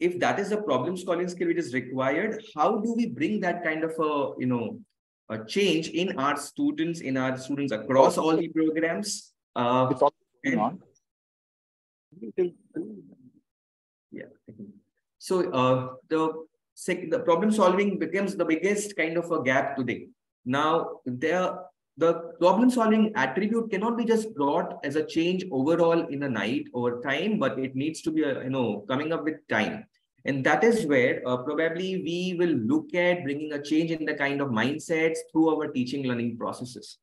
if that is a problem solving skill which is required, how do we bring that kind of a, you know, a change in our students, in our students across all the programs? Uh, it's all going on. Yeah. So uh, the, the problem solving becomes the biggest kind of a gap today. Now, there the problem-solving attribute cannot be just brought as a change overall in a night or time, but it needs to be, you know, coming up with time. And that is where uh, probably we will look at bringing a change in the kind of mindsets through our teaching learning processes.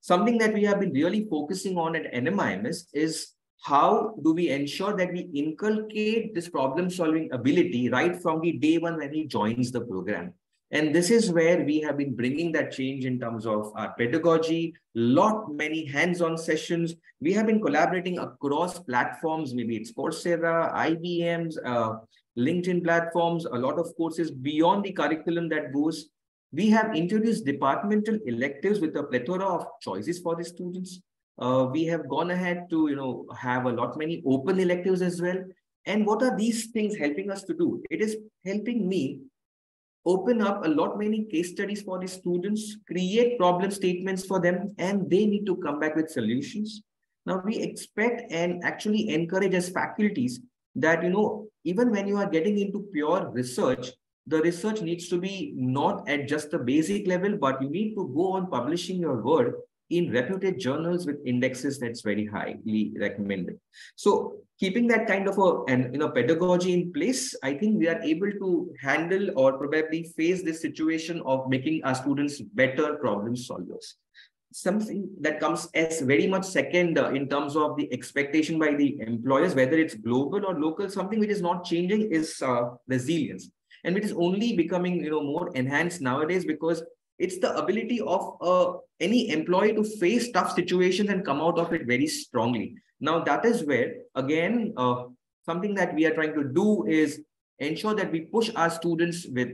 Something that we have been really focusing on at N M I M S is how do we ensure that we inculcate this problem-solving ability right from the day one when he joins the program. And this is where we have been bringing that change in terms of our pedagogy, lot many hands-on sessions. We have been collaborating across platforms, maybe it's Coursera, I B M's, uh, LinkedIn platforms, a lot of courses beyond the curriculum that goes. We have introduced departmental electives with a plethora of choices for the students. Uh, we have gone ahead to, you know, have a lot many open electives as well. And what are these things helping us to do? It is helping me open up a lot many case studies for the students, create problem statements for them, and they need to come back with solutions. Now, we expect and actually encourage as faculties that, you know, even when you are getting into pure research, the research needs to be not at just the basic level, but you need to go on publishing your work in reputed journals with indexes that's very highly recommended. So keeping that kind of a and you know pedagogy in place, I think we are able to handle or probably face this situation of making our students better problem solvers. Something that comes as very much second uh, in terms of the expectation by the employers, whether it's global or local, something which is not changing is uh, resilience, and which is only becoming you know more enhanced nowadays because it's the ability of uh, any employee to face tough situations and come out of it very strongly. Now, that is where, again, uh, something that we are trying to do is ensure that we push our students with,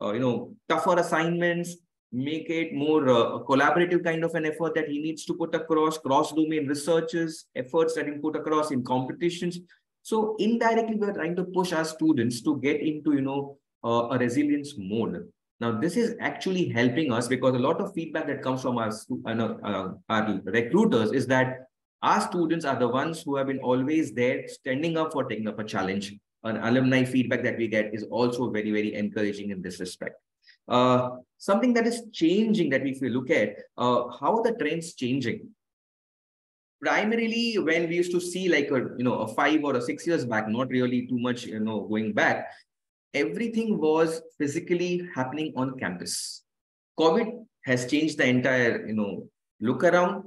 uh, you know, tougher assignments, make it more uh, collaborative kind of an effort that he needs to put across, cross-domain researches, efforts that he put across in competitions. So indirectly, we are trying to push our students to get into, you know, uh, a resilience mode. Now, this is actually helping us because a lot of feedback that comes from our, uh, our recruiters is that our students are the ones who have been always there standing up for taking up a challenge. An alumni feedback that we get is also very, very encouraging in this respect. Uh, something that is changing that if we look at, uh, how are the trends changing? Primarily, when we used to see like a, you know, a five or a six years back, not really too much, you know, going back, everything was physically happening on campus. COVID has changed the entire, you know, look around.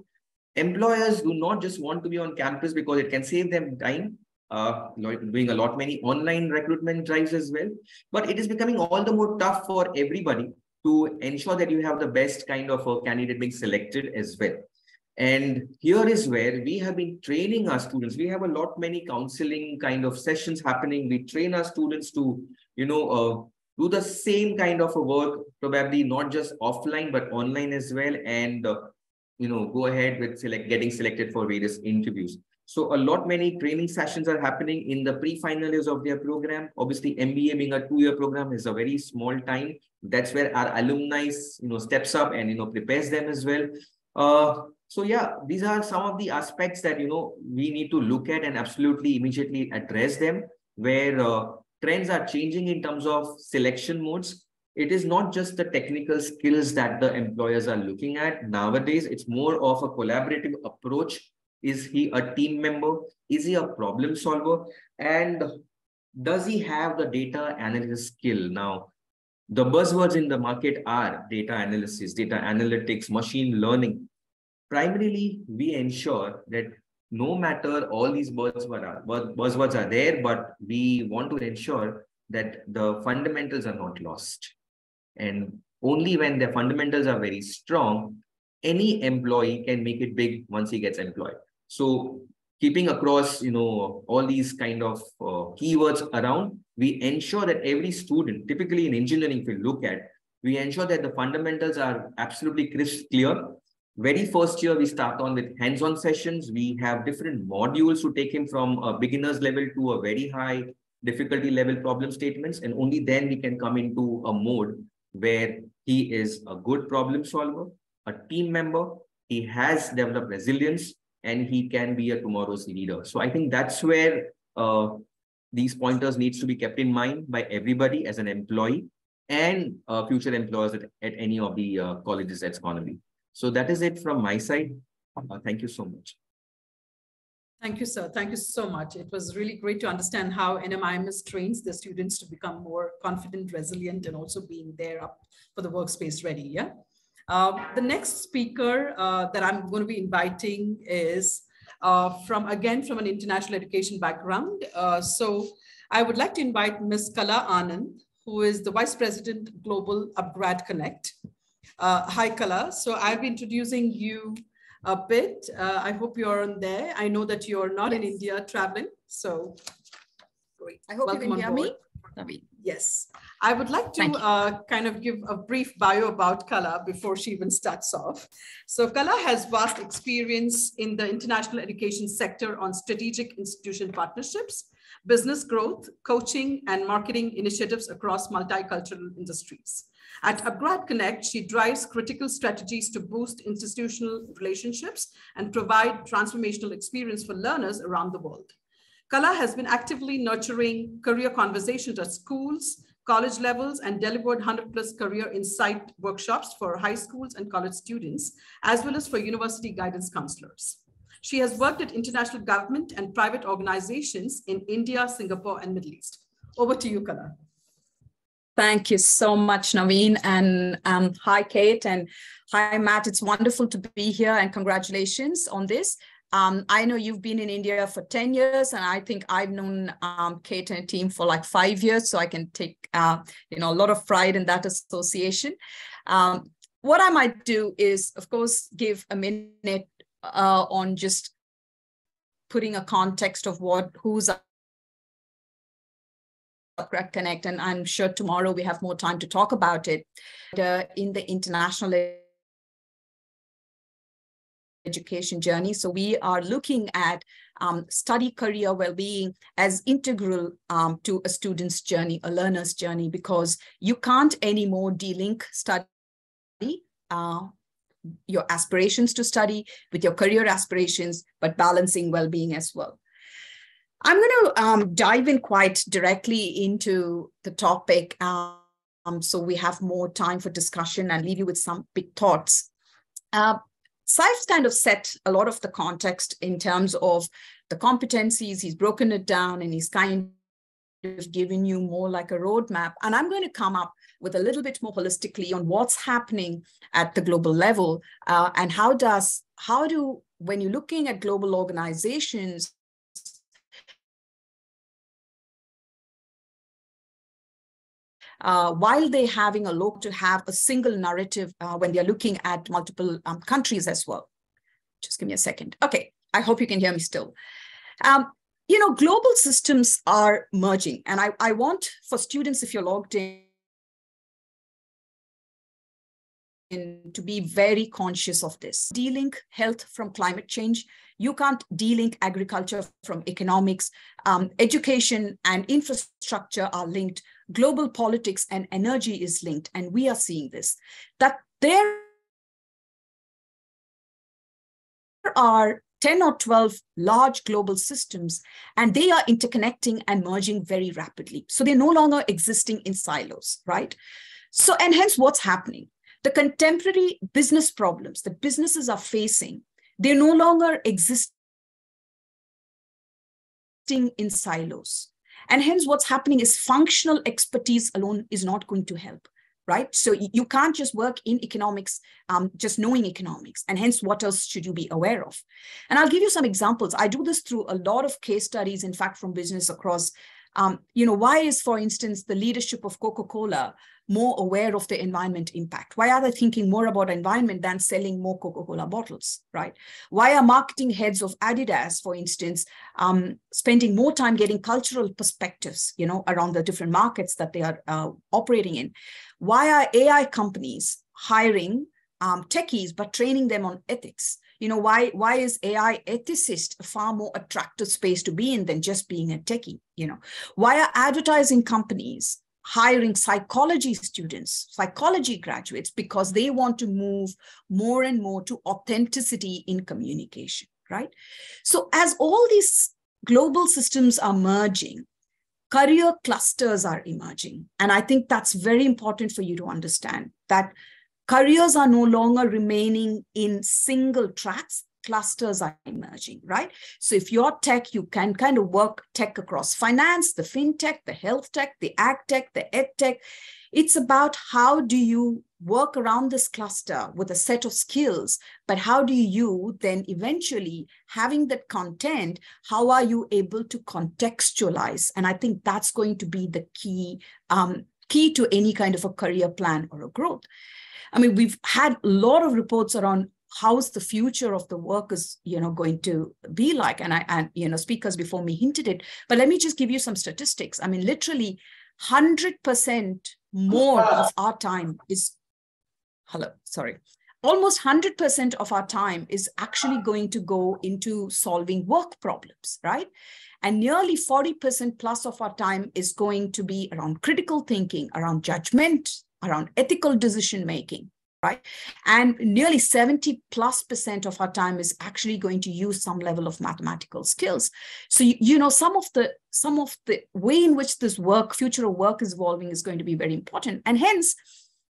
Employers do not just want to be on campus because it can save them time. Uh, doing a lot many online recruitment drives as well. But it is becoming all the more tough for everybody to ensure that you have the best kind of a candidate being selected as well. And here is where we have been training our students. We have a lot many counseling kind of sessions happening. We train our students to, you know, uh, do the same kind of a work, probably not just offline, but online as well. And, uh, you know, go ahead with select, getting selected for various interviews. So a lot many training sessions are happening in the pre-final years of their program. Obviously, M B A being a two-year program is a very small time. That's where our alumni, you know, steps up and, you know, prepares them as well. Uh, so yeah, these are some of the aspects that, you know, we need to look at and absolutely immediately address them, where uh, trends are changing in terms of selection modes. It is not just the technical skills that the employers are looking at. Nowadays, it's more of a collaborative approach. Is he a team member? Is he a problem solver? And does he have the data analysis skill? Now, the buzzwords in the market are data analysis, data analytics, machine learning. Primarily, we ensure that no matter all these buzzwords are, buzzwords are there, but we want to ensure that the fundamentals are not lost. And only when the fundamentals are very strong, any employee can make it big once he gets employed. So keeping across, you know, all these kind of uh, keywords around, we ensure that every student, typically in engineering, if you look at, we ensure that the fundamentals are absolutely crisp, clear. Very first year, we start on with hands-on sessions. We have different modules to take him from a beginner's level to a very high difficulty level problem statements. And only then we can come into a mode where he is a good problem solver, a team member, he has developed resilience, and he can be a tomorrow's leader. So I think that's where uh, these pointers needs to be kept in mind by everybody as an employee and uh, future employers at, at any of the uh, colleges at Scholarly. So that is it from my side. Uh, thank you so much. Thank you, sir. Thank you so much. It was really great to understand how N M I M S trains the students to become more confident, resilient, and also being there up for the workspace ready. Yeah. Uh, the next speaker uh, that I'm going to be inviting is uh, from, again, from an international education background. Uh, so I would like to invite Miz Kala Anand, who is the Vice President, Global Upgrad Connect. Uh, hi, Kala. So I'll be introducing you a bit. Uh, I hope you're on there. I know that you're not in India traveling. So great. I hope Welcome you can hear me. Naveen. Yes, I would like to uh, kind of give a brief bio about Kala before she even starts off. So Kala has vast experience in the international education sector on strategic institution partnerships, business growth, coaching, and marketing initiatives across multicultural industries. At Upgrad Connect, she drives critical strategies to boost institutional relationships and provide transformational experience for learners around the world. Kala has been actively nurturing career conversations at schools, college levels, and delivered one hundred plus career insight workshops for high schools and college students, as well as for university guidance counselors. She has worked at international government and private organizations in India, Singapore, and Middle East. Over to you, Kala. Thank you so much, Naveen. And um, hi, Kate, and hi, Matt. It's wonderful to be here, and congratulations on this. Um, I know you've been in India for ten years, and I think I've known um, Kate and her team for like five years, so I can take uh, you know, a lot of pride in that association. Um, what I might do is, of course, give a minute uh, on just putting a context of what who's Upgrad Connect, and I'm sure tomorrow we have more time to talk about it uh, in the international education journey. So we are looking at um, study career well-being as integral um, to a student's journey, a learner's journey, because you can't anymore delink study, uh, your aspirations to study with your career aspirations, but balancing well-being as well. I'm going to um, dive in quite directly into the topic um, so we have more time for discussion and leave you with some big thoughts. Uh, Saif's kind of set a lot of the context in terms of the competencies. He's broken it down and he's kind of given you more like a roadmap. And I'm going to come up with a little bit more holistically on what's happening at the global level uh, and how does, how do, when you're looking at global organizations, Uh, while they having a look to have a single narrative uh, when they're looking at multiple um, countries as well. Just give me a second. Okay, I hope you can hear me still. Um, you know, global systems are merging. And I, I want for students, if you're logged in, in, to be very conscious of this. Delink health from climate change. You can't delink agriculture from economics. Um, education and infrastructure are linked. Global politics and energy is linked, and we are seeing this. That there are ten or twelve large global systems, and they are interconnecting and merging very rapidly. So they're no longer existing in silos, right? So, and hence what's happening. The contemporary business problems that businesses are facing, they no longer exist in silos. And hence what's happening is functional expertise alone is not going to help, right? So you can't just work in economics, um, just knowing economics, and hence what else should you be aware of? And I'll give you some examples. I do this through a lot of case studies, in fact, from business across, um, you know, why is, for instance, the leadership of Coca-Cola more aware of the environment impact? Why are they thinking more about environment than selling more Coca-Cola bottles, right? Why are marketing heads of Adidas, for instance, um, spending more time getting cultural perspectives, you know, around the different markets that they are uh, operating in? Why are A I companies hiring um, techies, but training them on ethics? You know, why, why is A I ethicist a far more attractive space to be in than just being a techie, you know? Why are advertising companies hiring psychology students, psychology graduates, because they want to move more and more to authenticity in communication, right? So as all these global systems are merging, career clusters are emerging. And I think that's very important for you to understand that careers are no longer remaining in single tracks. Clusters are emerging, right? So if you're tech, you can kind of work tech across finance, the fintech, the health tech, the ag tech, the ed tech. It's about how do you work around this cluster with a set of skills, but how do you then eventually, having that content, how are you able to contextualize? And I think that's going to be the key, um, key to any kind of a career plan or a growth. I mean, we've had a lot of reports around how's the future of the work is, you know, going to be like? And I, and, you know, speakers before me hinted it, but let me just give you some statistics. I mean, literally one hundred percent more of our time is, hello, sorry, almost one hundred percent of our time is actually going to go into solving work problems, right? And nearly forty percent plus of our time is going to be around critical thinking, around judgment, around ethical decision-making. Right? And nearly seventy plus percent of our time is actually going to use some level of mathematical skills. So, you, you know, some of the some of the way in which this work, future of work is evolving is going to be very important. And hence,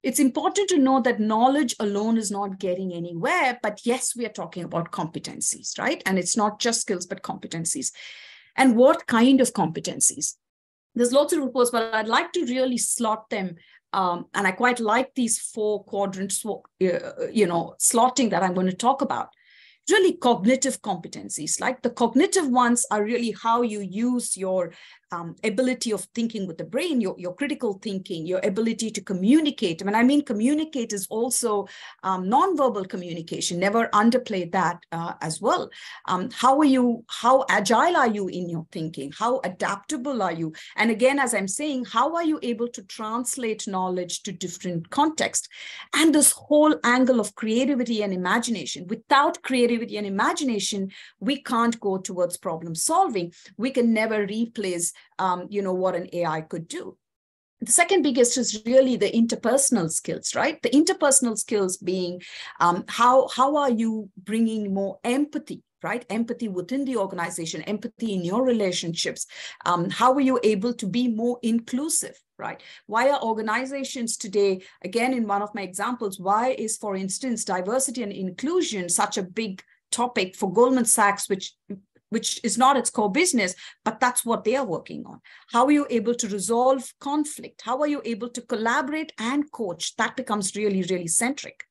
it's important to know that knowledge alone is not getting anywhere. But yes, we are talking about competencies, right? And it's not just skills, but competencies. And what kind of competencies? There's lots of reports, but I'd like to really slot them. Um, and I quite like these four quadrants, uh, you know, slotting that I'm going to talk about. Really cognitive competencies, like the cognitive ones are really how you use your um, ability of thinking with the brain, your, your critical thinking, your ability to communicate. When I mean communicate is also um, nonverbal communication. Never underplay that uh, as well. Um, how are you? How agile are you in your thinking? How adaptable are you? And again, as I'm saying, how are you able to translate knowledge to different contexts? And this whole angle of creativity and imagination. Without creativity and imagination, we can't go towards problem solving. We can never replace, um, you know, what an A I could do. The second biggest is really the interpersonal skills, right? The interpersonal skills being um, how, how are you bringing more empathy, right? Empathy within the organization, empathy in your relationships. Um, how are you able to be more inclusive, right? Why are organizations today, again, in one of my examples, why is, for instance, diversity and inclusion such a big topic for Goldman Sachs, which which is not its core business, but that's what they are working on. How are you able to resolve conflict? How are you able to collaborate and coach? That becomes really, really centric.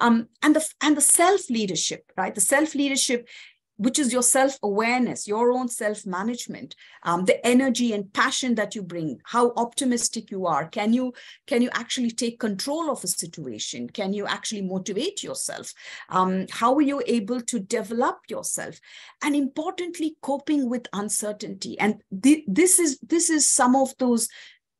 Um, and the, and the self-leadership, right? The self-leadership, which is your self-awareness, your own self-management, um, the energy and passion that you bring, how optimistic you are. Can you, can you actually take control of a situation? Can you actually motivate yourself? Um, how are you able to develop yourself? And importantly, coping with uncertainty. And th- this is, this is some of those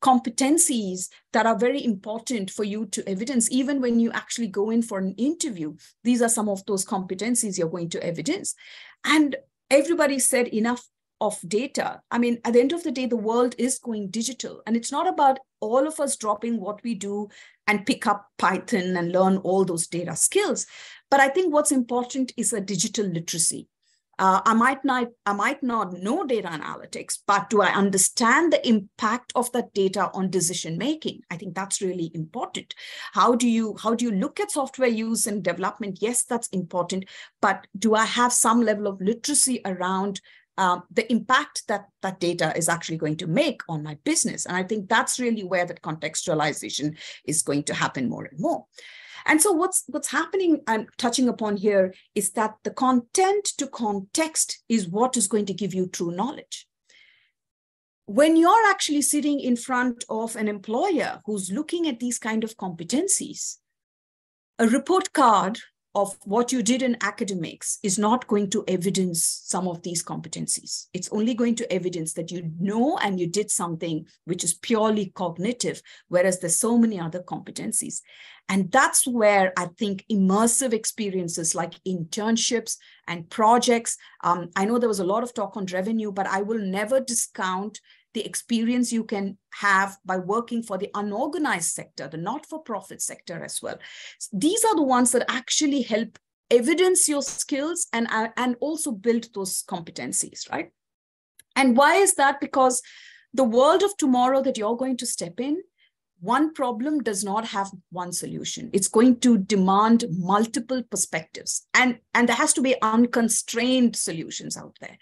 competencies that are very important for you to evidence. Even when you actually go in for an interview, these are some of those competencies you're going to evidence. And everybody said enough of data. I mean, at the end of the day, the world is going digital, and it's not about all of us dropping what we do and pick up Python and learn all those data skills. But I think what's important is a digital literacy. Uh, I might not, I might not know data analytics, but do I understand the impact of that data on decision making? I think that's really important. How do you, how do you look at software use and development? Yes, that's important, but do I have some level of literacy around uh, the impact that that data is actually going to make on my business? And I think that's really where that contextualization is going to happen more and more. And so what's what's happening, I'm touching upon here, is that the content to context is what is going to give you true knowledge. When you're actually sitting in front of an employer who's looking at these kind of competencies, a report card of what you did in academics is not going to evidence some of these competencies. It's only going to evidence that you know and you did something which is purely cognitive, whereas there's so many other competencies. And that's where I think immersive experiences like internships and projects, um, I know there was a lot of talk on revenue, but I will never discount the experience you can have by working for the unorganized sector, the not-for-profit sector as well. These are the ones that actually help evidence your skills and, and also build those competencies, right? And why is that? Because the world of tomorrow that you're going to step in, one problem does not have one solution. It's going to demand multiple perspectives, and, and there has to be unconstrained solutions out there.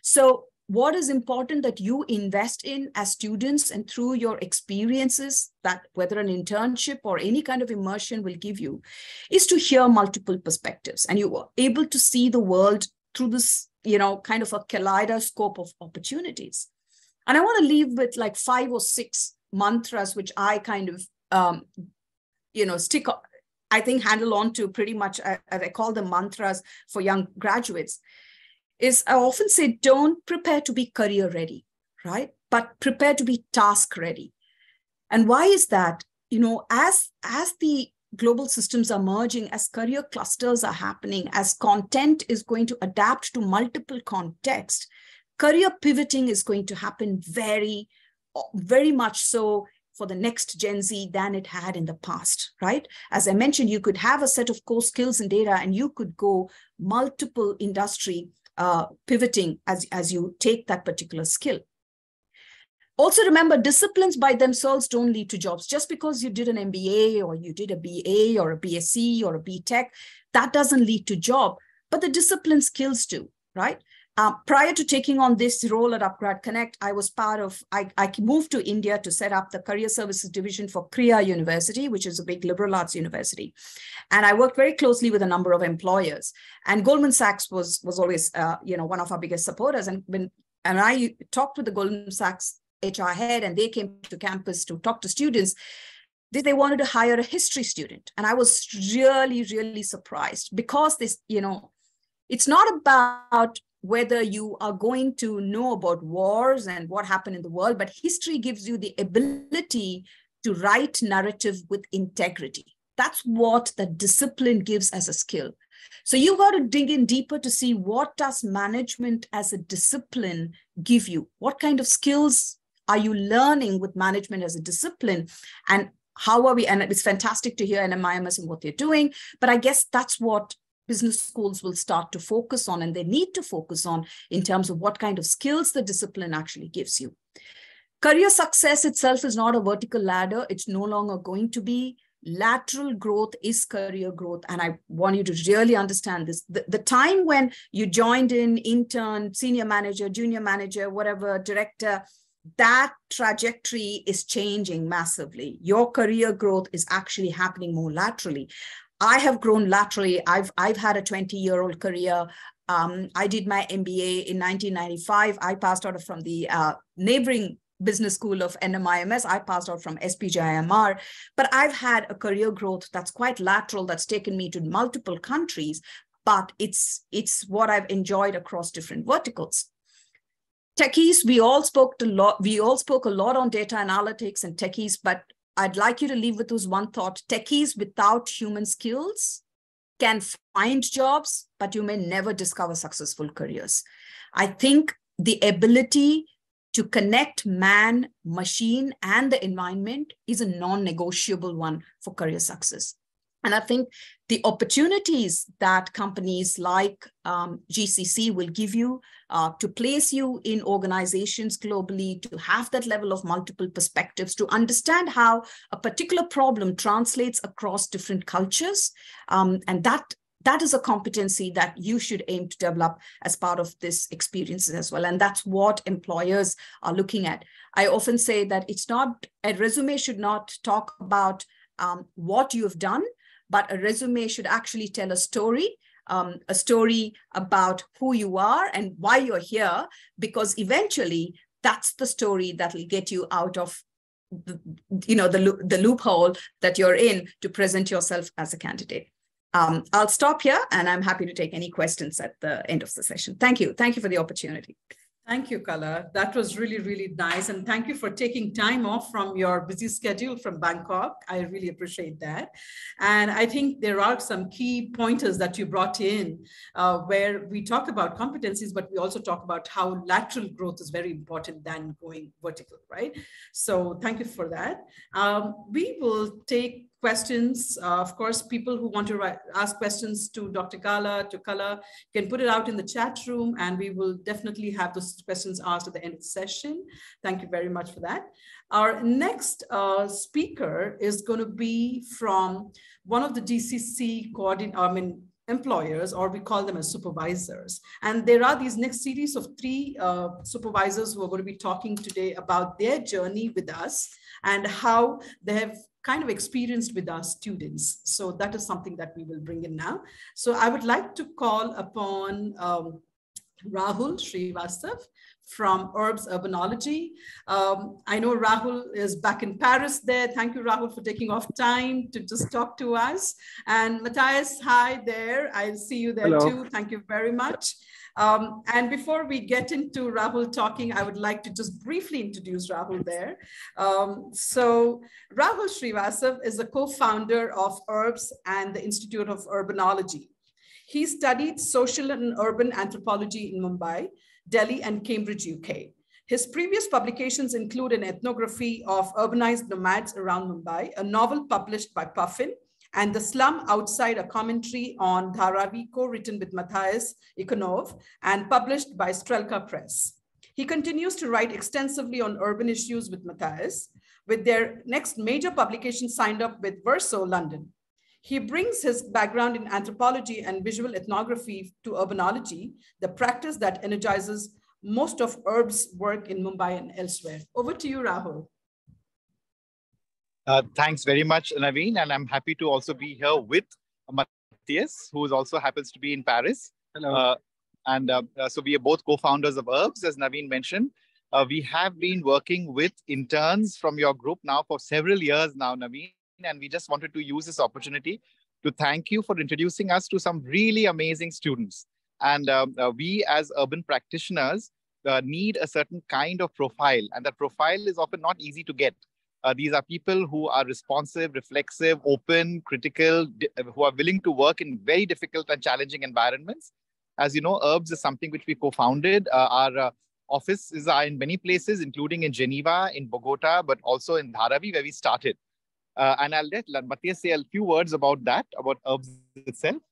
So what is important that you invest in as students and through your experiences that whether an internship or any kind of immersion will give you is to hear multiple perspectives, and you are able to see the world through this, you know, kind of a kaleidoscope of opportunities. And I want to leave with like five or six mantras, which I kind of, um, you know, stick up, I think handle on to pretty much, I, I call them mantras for young graduates. Is I often say, don't prepare to be career ready, right? But prepare to be task ready. And why is that? You know, as, as the global systems are merging, as career clusters are happening, as content is going to adapt to multiple contexts, career pivoting is going to happen very, very much so for the next Gen Z than it had in the past, right? As I mentioned, you could have a set of core skills and data, and you could go multiple industry Uh, pivoting as, as you take that particular skill. Also remember, disciplines by themselves don't lead to jobs. Just because you did an M B A or you did a B A or a B S c or a B tech, that doesn't lead to job, but the discipline skills do, right? Uh, prior to taking on this role at Upgrad Connect, I was part of, I, I moved to India to set up the Career Services Division for Kriya University, which is a big liberal arts university. And I worked very closely with a number of employers. And Goldman Sachs was, was always, uh, you know, one of our biggest supporters. And when And I talked with the Goldman Sachs H R head, and they came to campus to talk to students. They wanted to hire a history student. And I was really, really surprised, because this, you know, it's not about whether you are going to know about wars and what happened in the world, but history gives you the ability to write narrative with integrity. That's what the discipline gives as a skill. So you've got to dig in deeper to see, what does management as a discipline give you? What kind of skills are you learning with management as a discipline? And how are we? And it's fantastic to hear N M I M S and what they're doing. But I guess that's what business schools will start to focus on, and they need to focus on, in terms of what kind of skills the discipline actually gives you. Career success itself is not a vertical ladder. It's no longer going to be. Lateral growth is career growth, and I want you to really understand this. The, the time when you joined in, intern, senior manager, junior manager, whatever, director, that trajectory is changing massively. Your career growth is actually happening more laterally. I have grown laterally. I've, I've had a twenty-year-old career. Um, I did my M B A in nineteen ninety-five. I passed out from the uh, neighboring business school of N M I M S. I passed out from S P J I M R, but I've had a career growth that's quite lateral, that's taken me to multiple countries, but it's, it's what I've enjoyed across different verticals. Techies, we all spoke to lot, we all spoke a lot on data analytics and techies, but I'd like you to leave with this one thought. Techies without human skills can find jobs, but you may never discover successful careers. I think the ability to connect man, machine, and the environment is a non-negotiable one for career success. And I think the opportunities that companies like um, G C C will give you uh, to place you in organizations globally, to have that level of multiple perspectives, to understand how a particular problem translates across different cultures. Um, and that That is a competency that you should aim to develop as part of this experience as well. And that's what employers are looking at. I often say that it's not, a resume should not talk about um, what you've done, but a resume should actually tell a story, um, a story about who you are and why you're here, because eventually that's the story that will get you out of the, you know, the, the loophole that you're in to present yourself as a candidate. Um, I'll stop here, and I'm happy to take any questions at the end of the session. Thank you. Thank you for the opportunity. Thank you, Kala. That was really, really nice. And thank you for taking time off from your busy schedule from Bangkok. I really appreciate that. And I think there are some key pointers that you brought in uh, where we talk about competencies, but we also talk about how lateral growth is very important than going vertical, right? So thank you for that. Um, we will take questions. Uh, of course, people who want to write, ask questions to Doctor Gala, to Kala, can put it out in the chat room, and we will definitely have those questions asked at the end of the session. Thank you very much for that. Our next uh, speaker is going to be from one of the G C C coordinate, I mean, employers, or we call them as supervisors. And there are these next series of three uh, supervisors who are going to be talking today about their journey with us and how they have kind of experienced with our students. So that is something that we will bring in now. So I would like to call upon um, Rahul Srivastav from Urbz Urbanology. Um, I know Rahul is back in Paris there. Thank you, Rahul, for taking off time to just talk to us. And Matthias, hi there. I see you there. Hello. Too. Thank you very much. Um, and before we get into Rahul talking, I would like to just briefly introduce Rahul there. Um, so Rahul Srivastav is the co-founder of Urbz and the Institute of Urbanology. He studied social and urban anthropology in Mumbai, Delhi, and Cambridge, U K. His previous publications include an ethnography of urbanized nomads around Mumbai, a novel published by Puffin, and The Slum Outside, a commentary on Dharavi, co-written with Matthias Ikonov and published by Strelka Press. He continues to write extensively on urban issues with Matthias, with their next major publication signed up with Verso London. He brings his background in anthropology and visual ethnography to urbanology, the practice that energizes most of Urbz's work in Mumbai and elsewhere. Over to you, Rahul. Uh, thanks very much, Naveen, and I'm happy to also be here with Matthias, who also happens to be in Paris. Hello. Uh, And uh, so we are both co-founders of Urbz, as Naveen mentioned. Uh, we have been working with interns from your group now for several years now, Naveen, and we just wanted to use this opportunity to thank you for introducing us to some really amazing students. And uh, uh, we as urban practitioners uh, need a certain kind of profile, and that profile is often not easy to get. Uh, these are people who are responsive, reflexive, open, critical, who are willing to work in very difficult and challenging environments. As you know, Urbz is something which we co-founded. Uh, our uh, offices are in many places, including in Geneva, in Bogota, but also in Dharavi, where we started. Uh, and I'll let Matthias say a few words about that, about Urbz itself.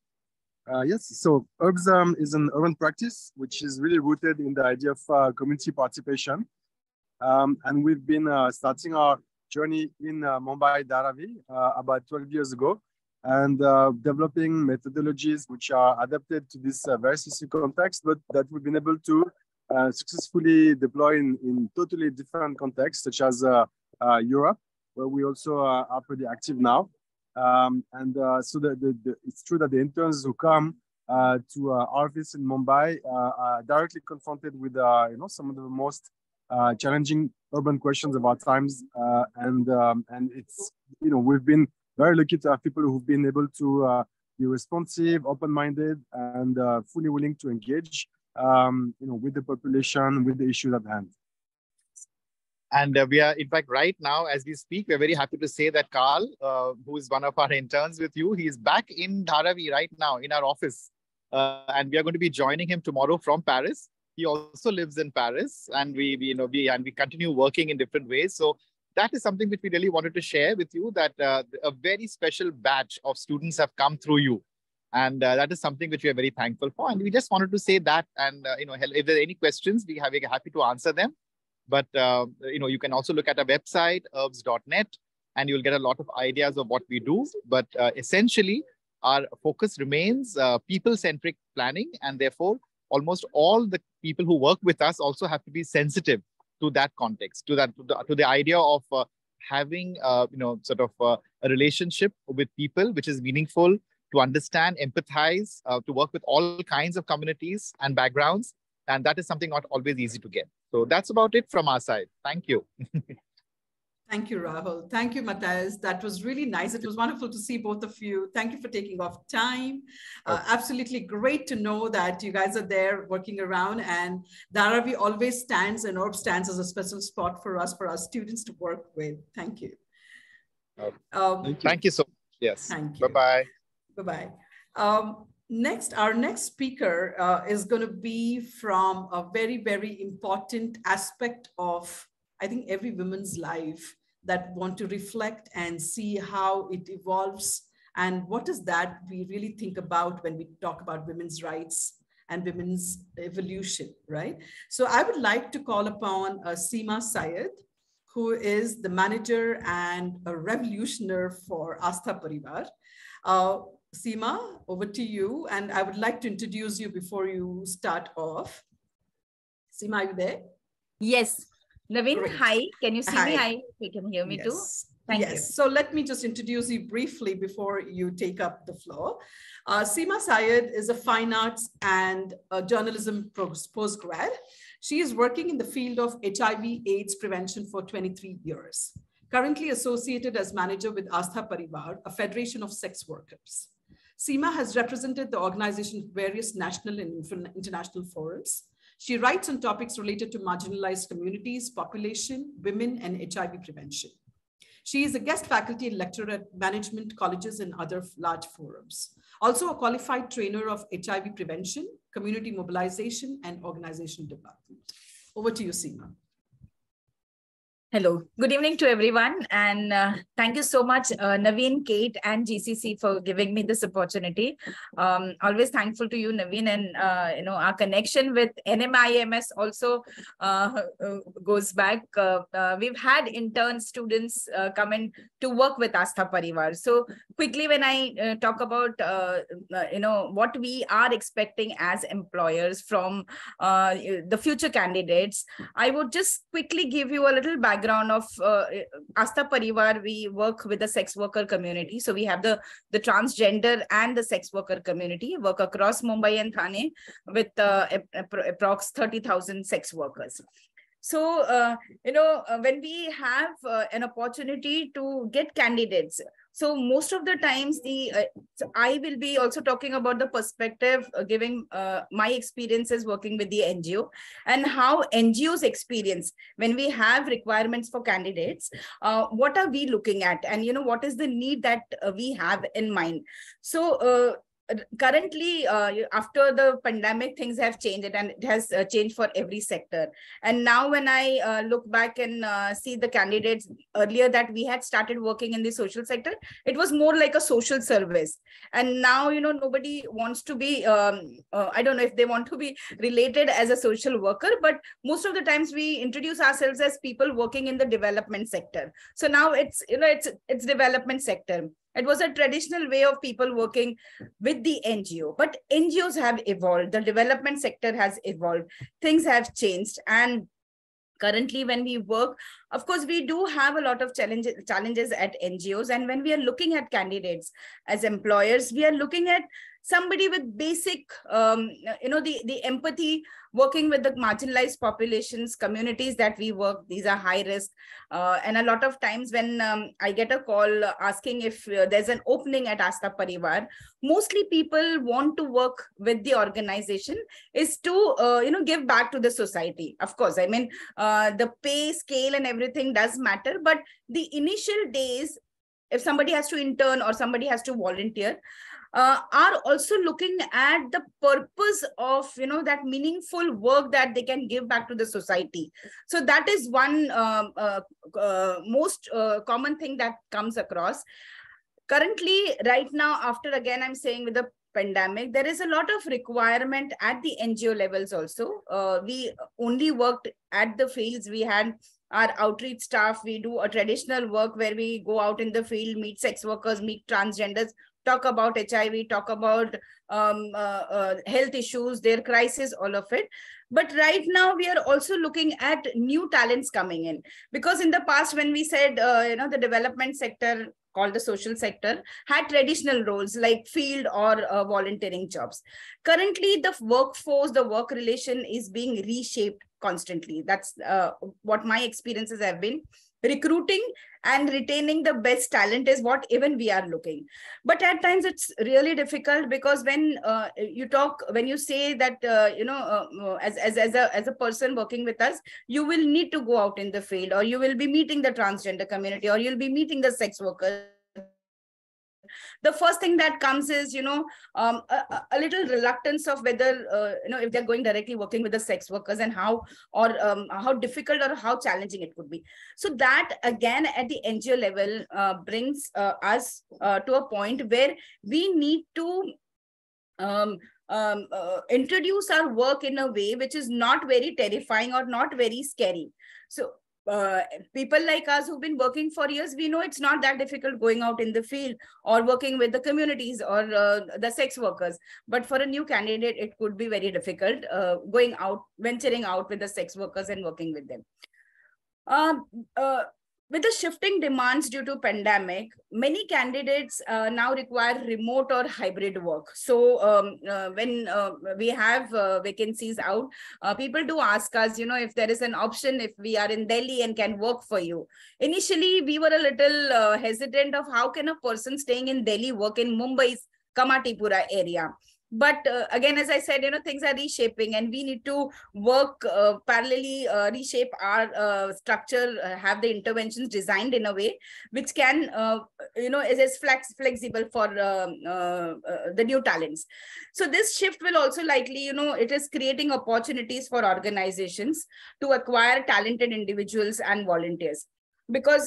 Uh, yes, so Urbz um, is an urban practice, which is really rooted in the idea of uh, community participation. Um, and we've been uh, starting our journey in uh, Mumbai, Dharavi, uh, about twelve years ago, and uh, developing methodologies which are adapted to this uh, very specific context, but that we've been able to uh, successfully deploy in, in totally different contexts, such as uh, uh, Europe, where we also uh, are pretty active now. Um, and uh, so the, the, the, it's true that the interns who come uh, to uh, our office in Mumbai uh, are directly confronted with uh, you know, some of the most uh, challenging urban questions of our times. Uh, and, um, and it's, you know, we've been very lucky to have people who've been able to uh, be responsive, open-minded, and uh, fully willing to engage um, you know, with the population, with the issues at hand. And uh, we are, in fact, right now, as we speak, we're very happy to say that Carl, uh, who is one of our interns with you, he is back in Dharavi right now in our office. Uh, and we are going to be joining him tomorrow from Paris. He also lives in Paris, and we, we, you know, we, and we continue working in different ways. So that is something which we really wanted to share with you, that uh, a very special batch of students have come through you. And uh, that is something which we are very thankful for. And we just wanted to say that, and uh, you know, if there are any questions, we have, we're happy to answer them. But uh, you know, you can also look at our website, urbz dot net, and you'll get a lot of ideas of what we do. But uh, essentially, our focus remains uh, people-centric planning, and therefore, almost all the people who work with us also have to be sensitive to that context, to that, to the, to the idea of uh, having, uh, you know, sort of uh, a relationship with people which is meaningful, to understand, empathize, uh, to work with all kinds of communities and backgrounds, and that is something not always easy to get. So that's about it from our side. Thank you. Thank you, Rahul. Thank you, Matthias. That was really nice. It was wonderful to see both of you. Thank you for taking off time. Uh, absolutely great to know that you guys are there working around, and Dharavi always stands and Urbz stands as a special spot for us, for our students to work with. Thank you. Um, thank you. Thank you so much. Yes. Thank you. Bye-bye. Bye-bye. Um, Next, our next speaker uh, is going to be from a very, very important aspect of, I think, every woman's life that want to reflect and see how it evolves. And what is that we really think about when we talk about women's rights and women's evolution, right? So I would like to call upon uh, Seema Syed, who is the manager and a revolutionary for Aastha Parivar. Uh, Seema, over to you, and I would like to introduce you before you start off. Seema, are you there? Yes. Naveen, great. Hi. Can you see hi. me? Hi. You can hear me yes. too? Thank yes. you. So let me just introduce you briefly before you take up the floor. Uh, Seema Syed is a fine arts and uh, journalism postgrad. She is working in the field of H I V AIDS prevention for twenty-three years. Currently associated as manager with Aastha Parivar, a federation of sex workers. Seema has represented the organization at various national and international forums. She writes on topics related to marginalized communities, population, women, and H I V prevention. She is a guest faculty and lecturer at management colleges and other large forums. Also a qualified trainer of H I V prevention, community mobilization, and organization development. Over to you, Seema. Hello, good evening to everyone, and uh, thank you so much, uh, Naveen, Kate, and G C C for giving me this opportunity. Um, always thankful to you, Naveen, and uh, you know, our connection with N M I M S also uh, goes back. Uh, uh, we've had intern students uh, come in to work with Aastha Parivar. So quickly, when I uh, talk about, uh, you know, what we are expecting as employers from uh, the future candidates, I would just quickly give you a little background of uh, Aastha Parivar. We work with the sex worker community. So we have the, the transgender and the sex worker community work across Mumbai and Thane with uh, approx thirty thousand sex workers. So, uh, you know, uh, when we have uh, an opportunity to get candidates, so most of the times the, uh, so I will be also talking about the perspective, uh, giving uh, my experiences working with the N G O and how N G Os experience when we have requirements for candidates, uh, what are we looking at and, you know, what is the need that uh, we have in mind. So, uh, currently, uh, after the pandemic, things have changed and it has uh, changed for every sector. And now when I uh, look back and uh, see the candidates earlier that we had started working in the social sector, it was more like a social service. And now, you know, nobody wants to be, um, uh, I don't know if they want to be related as a social worker, but most of the times we introduce ourselves as people working in the development sector. So now it's, you know, it's, it's development sector. It was a traditional way of people working with the N G O, but N G Os have evolved. The development sector has evolved. Things have changed. And currently when we work, of course, we do have a lot of challenges, challenges at N G Os. And when we are looking at candidates as employers, we are looking at somebody with basic, um, you know, the, the empathy, working with the marginalized populations, communities that we work, these are high risk. Uh, and a lot of times when um, I get a call asking if uh, there's an opening at Aastha Parivar, mostly people want to work with the organization is to, uh, you know, give back to the society. Of course, I mean, uh, the pay scale and everything does matter, but the initial days, if somebody has to intern or somebody has to volunteer, Uh, are also looking at the purpose of, you know, that meaningful work that they can give back to the society. So that is one um, uh, uh, most uh, common thing that comes across. Currently, right now, after again, I'm saying with the pandemic, there is a lot of requirement at the N G O levels also. Uh, we only worked at the fields we had. Our outreach staff, we do a traditional work where we go out in the field, meet sex workers, meet transgenders, talk about H I V, talk about um, uh, uh, health issues, their crisis, all of it. But right now we are also looking at new talents coming in, because in the past when we said, uh, you know, the development sector called the social sector had traditional roles like field or uh, volunteering jobs. Currently the workforce, the work relation is being reshaped constantly. That's uh, what my experiences have been. Recruiting and retaining the best talent is what even we are looking. But at times it's really difficult, because when uh, you talk, when you say that, uh, you know, uh, as, as, as, a, as a person working with us, you will need to go out in the field, or you will be meeting the transgender community, or you'll be meeting the sex workers. The first thing that comes is, you know, um, a, a little reluctance of whether, uh, you know, if they're going directly working with the sex workers and how, or um, how difficult or how challenging it could be. So that again, at the N G O level uh, brings uh, us uh, to a point where we need to um, um, uh, introduce our work in a way which is not very terrifying or not very scary. So Uh, people like us who've been working for years, we know it's not that difficult going out in the field or working with the communities or uh, the sex workers. But for a new candidate, it could be very difficult uh, going out, venturing out with the sex workers and working with them. Uh, uh, with the shifting demands due to pandemic, many candidates uh, now require remote or hybrid work. So um, uh, when uh, we have uh, vacancies out, uh, people do ask us, you know, if there is an option, if we are in Delhi and can work for you. Initially, we were a little uh, hesitant of how can a person staying in Delhi work in Mumbai's Kamatipura area. But uh, again, as I said, you know, things are reshaping and we need to work uh, parallelly, uh, reshape our uh, structure, uh, have the interventions designed in a way which can, uh, you know, is, is flex flexible for uh, uh, uh, the new talents. So this shift will also likely, you know, it is creating opportunities for organizations to acquire talented individuals and volunteers, because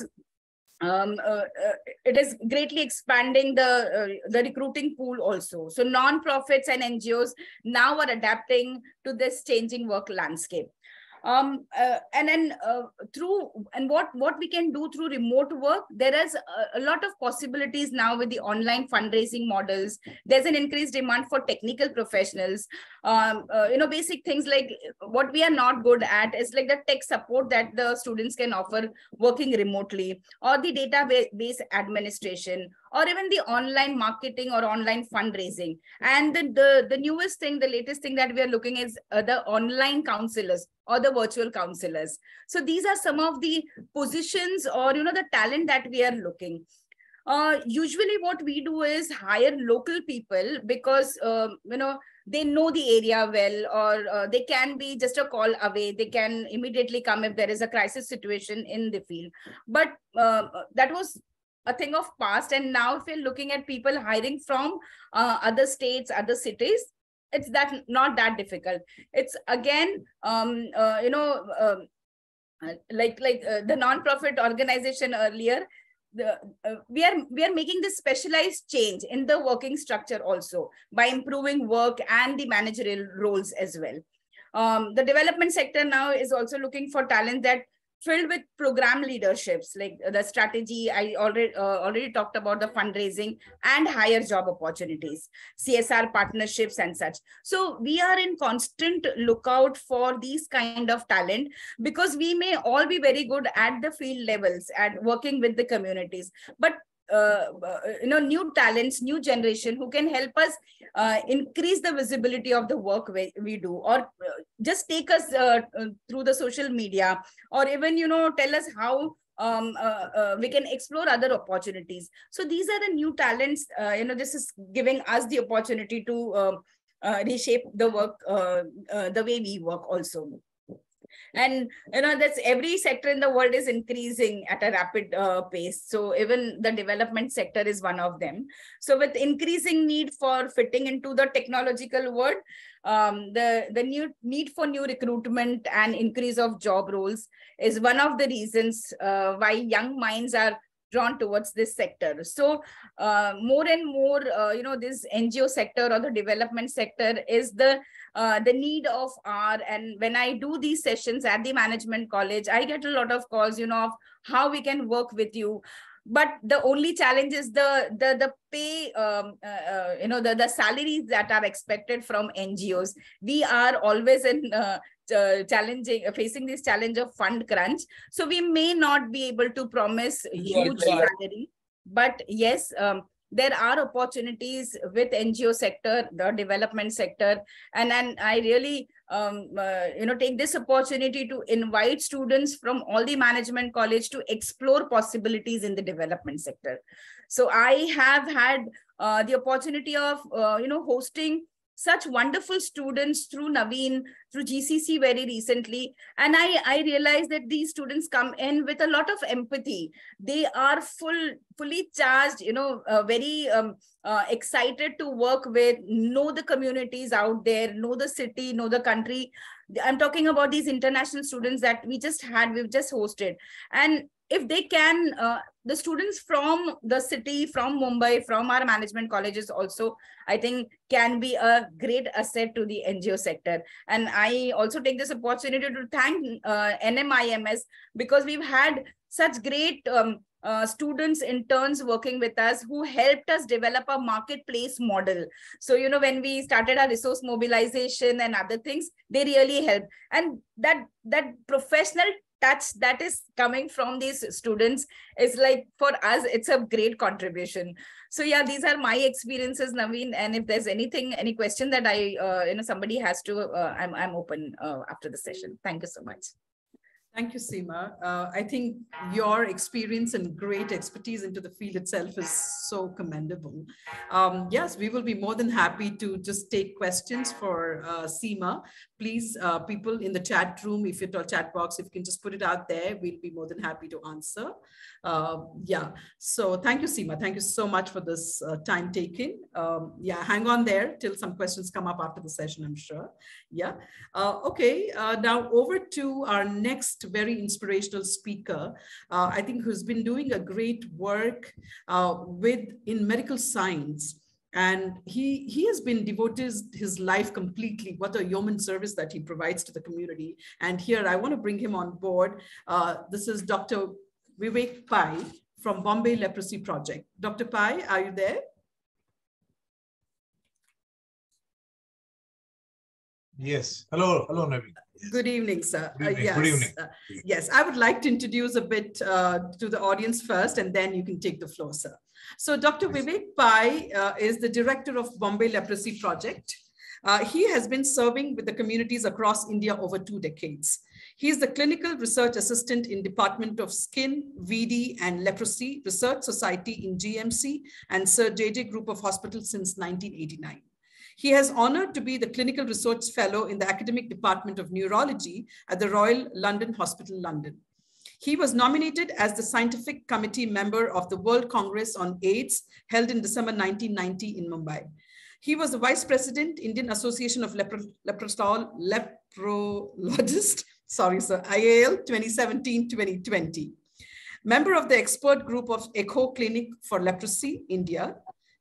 Um, uh, uh, it is greatly expanding the uh, the recruiting pool also. So non-profits and N G Os now are adapting to this changing work landscape. Um, uh, and then uh, through and what, what we can do through remote work, there is a, a lot of possibilities now with the online fundraising models. There's an increased demand for technical professionals. Um, uh, you know, basic things like what we are not good at is like the tech support that the students can offer working remotely, or the database administration, or even the online marketing or online fundraising. And the, the, the newest thing, the latest thing that we are looking is uh, the online counselors or the virtual counselors. So these are some of the positions or, you know, the talent that we are looking. Uh, usually what we do is hire local people because, uh, you know, they know the area well, or uh, they can be just a call away. They can immediately come if there is a crisis situation in the field. But uh, that was a thing of past. And now if we're looking at people hiring from uh, other states, other cities, it's that not that difficult. It's again, um, uh, you know, uh, like like uh, the nonprofit organization earlier. The, uh, we are we are making this specialized change in the working structure also by improving work and the managerial roles as well. Um, the development sector now is also looking for talent that filled with program leaderships, like the strategy. I already uh, already talked about the fundraising and higher job opportunities, C S R partnerships and such. So we are in constant lookout for these kind of talent because we may all be very good at the field levels at working with the communities, but uh, you know, new talents, new generation who can help us uh, increase the visibility of the work we do, or just take us uh, through the social media, or even, you know, tell us how um, uh, uh, we can explore other opportunities. So these are the new talents, uh, you know, this is giving us the opportunity to uh, uh, reshape the work, uh, uh, the way we work also. And, you know, that's every sector in the world is increasing at a rapid uh, pace. So even the development sector is one of them. So with increasing need for fitting into the technological world, um, the, the new need for new recruitment and increase of job roles is one of the reasons uh, why young minds are drawn towards this sector. So uh, more and more, uh, you know, this N G O sector or the development sector is the uh, the need of our, and when I do these sessions at the management college, I get a lot of calls, you know, of how we can work with you. But the only challenge is the the the pay, um, uh, you know, the, the salaries that are expected from N G Os. We are always in uh, uh, challenging, uh, facing this challenge of fund crunch. So we may not be able to promise huge salary, but yes, um, there are opportunities with N G O sector, the development sector, and, and I really um, uh, you know, take this opportunity to invite students from all the management college to explore possibilities in the development sector. So I have had uh, the opportunity of uh, you know, hosting such wonderful students through Naveen, through G C C very recently. And I, I realized that these students come in with a lot of empathy. They are full, fully charged, you know, uh, very um, uh, excited to work with, know the communities out there, know the city, know the country. I'm talking about these international students that we just had, we've just hosted. And if they can, uh, the students from the city, from Mumbai, from our management colleges also, I think can be a great asset to the N G O sector. And I also take this opportunity to thank uh, N M I M S because we've had such great um, uh, students, interns working with us who helped us develop a marketplace model. So, you know, when we started our resource mobilization and other things, they really helped. And that, that professional touch that is coming from these students is like, for us, it's a great contribution. So yeah, these are my experiences, Naveen. And if there's anything, any question that I, uh, you know, somebody has to, uh, I'm, I'm open uh, after the session. Thank you so much. Thank you, Seema. Uh, I think your experience and great expertise into the field itself is so commendable. Um, yes, we will be more than happy to just take questions for uh, Seema. Please, uh, people in the chat room, if it's a chat box, if you can just put it out there, we'll be more than happy to answer. Uh, yeah, so thank you, Seema. Thank you so much for this uh, time taken. Um, yeah, hang on there till some questions come up after the session, I'm sure. Yeah, uh, okay, uh, now over to our next very inspirational speaker, uh, I think, who's been doing a great work uh, with in medical science And he, he has been devoted his life completely. What a yeoman service that he provides to the community. And here I want to bring him on board. Uh, this is Doctor Vivek Pai from Bombay Leprosy Project. Doctor Pai, are you there? Yes. Hello. Hello, Naveen. Good evening, sir. Good evening. Uh, yes. Good evening. Uh, yes, I would like to introduce a bit uh, to the audience first, and then you can take the floor, sir. So Doctor Yes. Vivek Pai uh, is the director of Bombay Leprosy Project. Uh, he has been serving with the communities across India over two decades. He is the clinical research assistant in Department of Skin, V D and Leprosy Research Society in G M C and Sir J J Group of Hospitals since nineteen eighty-nine. He has honored to be the clinical research fellow in the academic department of neurology at the Royal London Hospital, London. He was nominated as the scientific committee member of the World Congress on AIDS held in December nineteen ninety in Mumbai. He was the vice president, Indian Association of Lepro, Leprostol, Leprologist, sorry, sir, I A L twenty seventeen to twenty twenty. Member of the expert group of ECHO Clinic for Leprosy, India.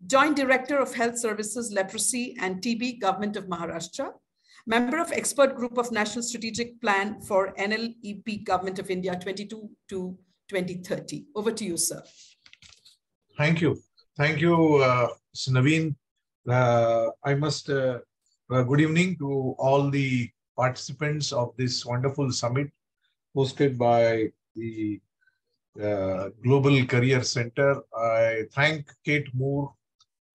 Joint Director of Health Services, Leprosy and T B, Government of Maharashtra. Member of Expert Group of National Strategic Plan for N L E P, Government of India, twenty-two to twenty thirty. Over to you, sir. Thank you. Thank you, uh, Mister Naveen. Uh, I must, uh, uh, good evening to all the participants of this wonderful summit hosted by the uh, Global Career Center. I thank Kate Moore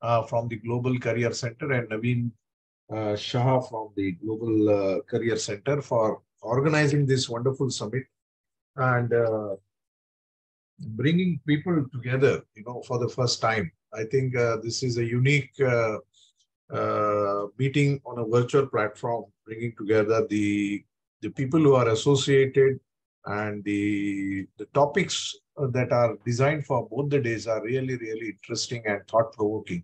Uh, from the Global Career Center and Naveen uh, Shah from the Global uh, Career Center for organizing this wonderful summit and uh, bringing people together, you know, for the first time. I think uh, this is a unique uh, uh, meeting on a virtual platform, bringing together the, the people who are associated, and the, the topics that are designed for both the days are really, really interesting and thought-provoking.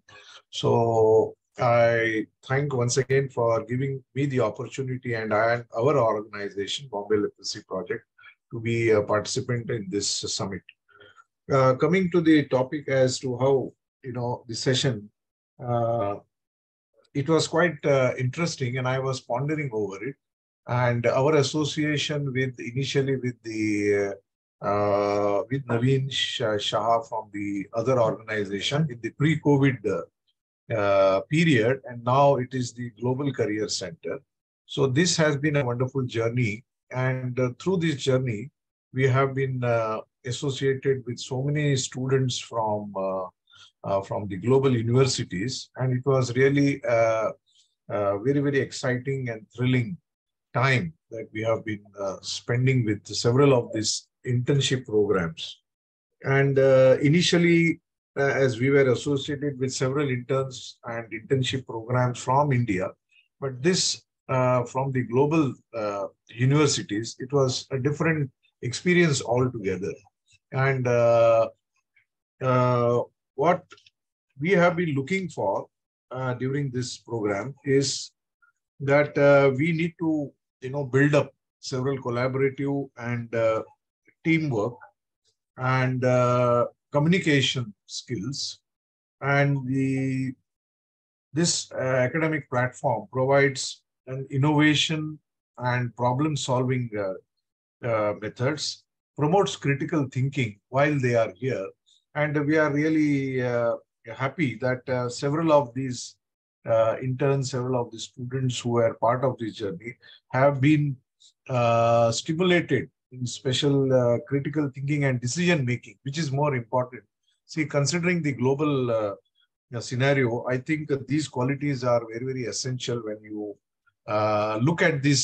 So I thank once again for giving me the opportunity and I, our organization, Bombay Leprosy Project, to be a participant in this summit. Uh, coming to the topic as to how, you know, the session, uh, it was quite uh, interesting and I was pondering over it. And our association with, initially with the uh, Uh, with Naveen Shah from the other organization in the pre-COVID uh, uh, period, and now it is the Global Career Center. So this has been a wonderful journey, and uh, through this journey, we have been uh, associated with so many students from, uh, uh, from the global universities, and it was really uh, uh, very, very exciting and thrilling time that we have been uh, spending with several of these internship programs. And uh, initially, uh, as we were associated with several interns and internship programs from India, but this uh, from the global uh, universities, it was a different experience altogether. And uh, uh, what we have been looking for uh, during this program is that uh, we need to, you know, build up several collaborative and uh, teamwork and uh, communication skills, and the this uh, academic platform provides an innovation and problem solving uh, uh, methods, promotes critical thinking while they are here, and we are really uh, happy that uh, several of these uh, interns, several of the students who are part of this journey have been uh, stimulated in special uh, critical thinking and decision making, which is more important. See, considering the global uh, scenario, I think that these qualities are very, very essential when you uh, look at this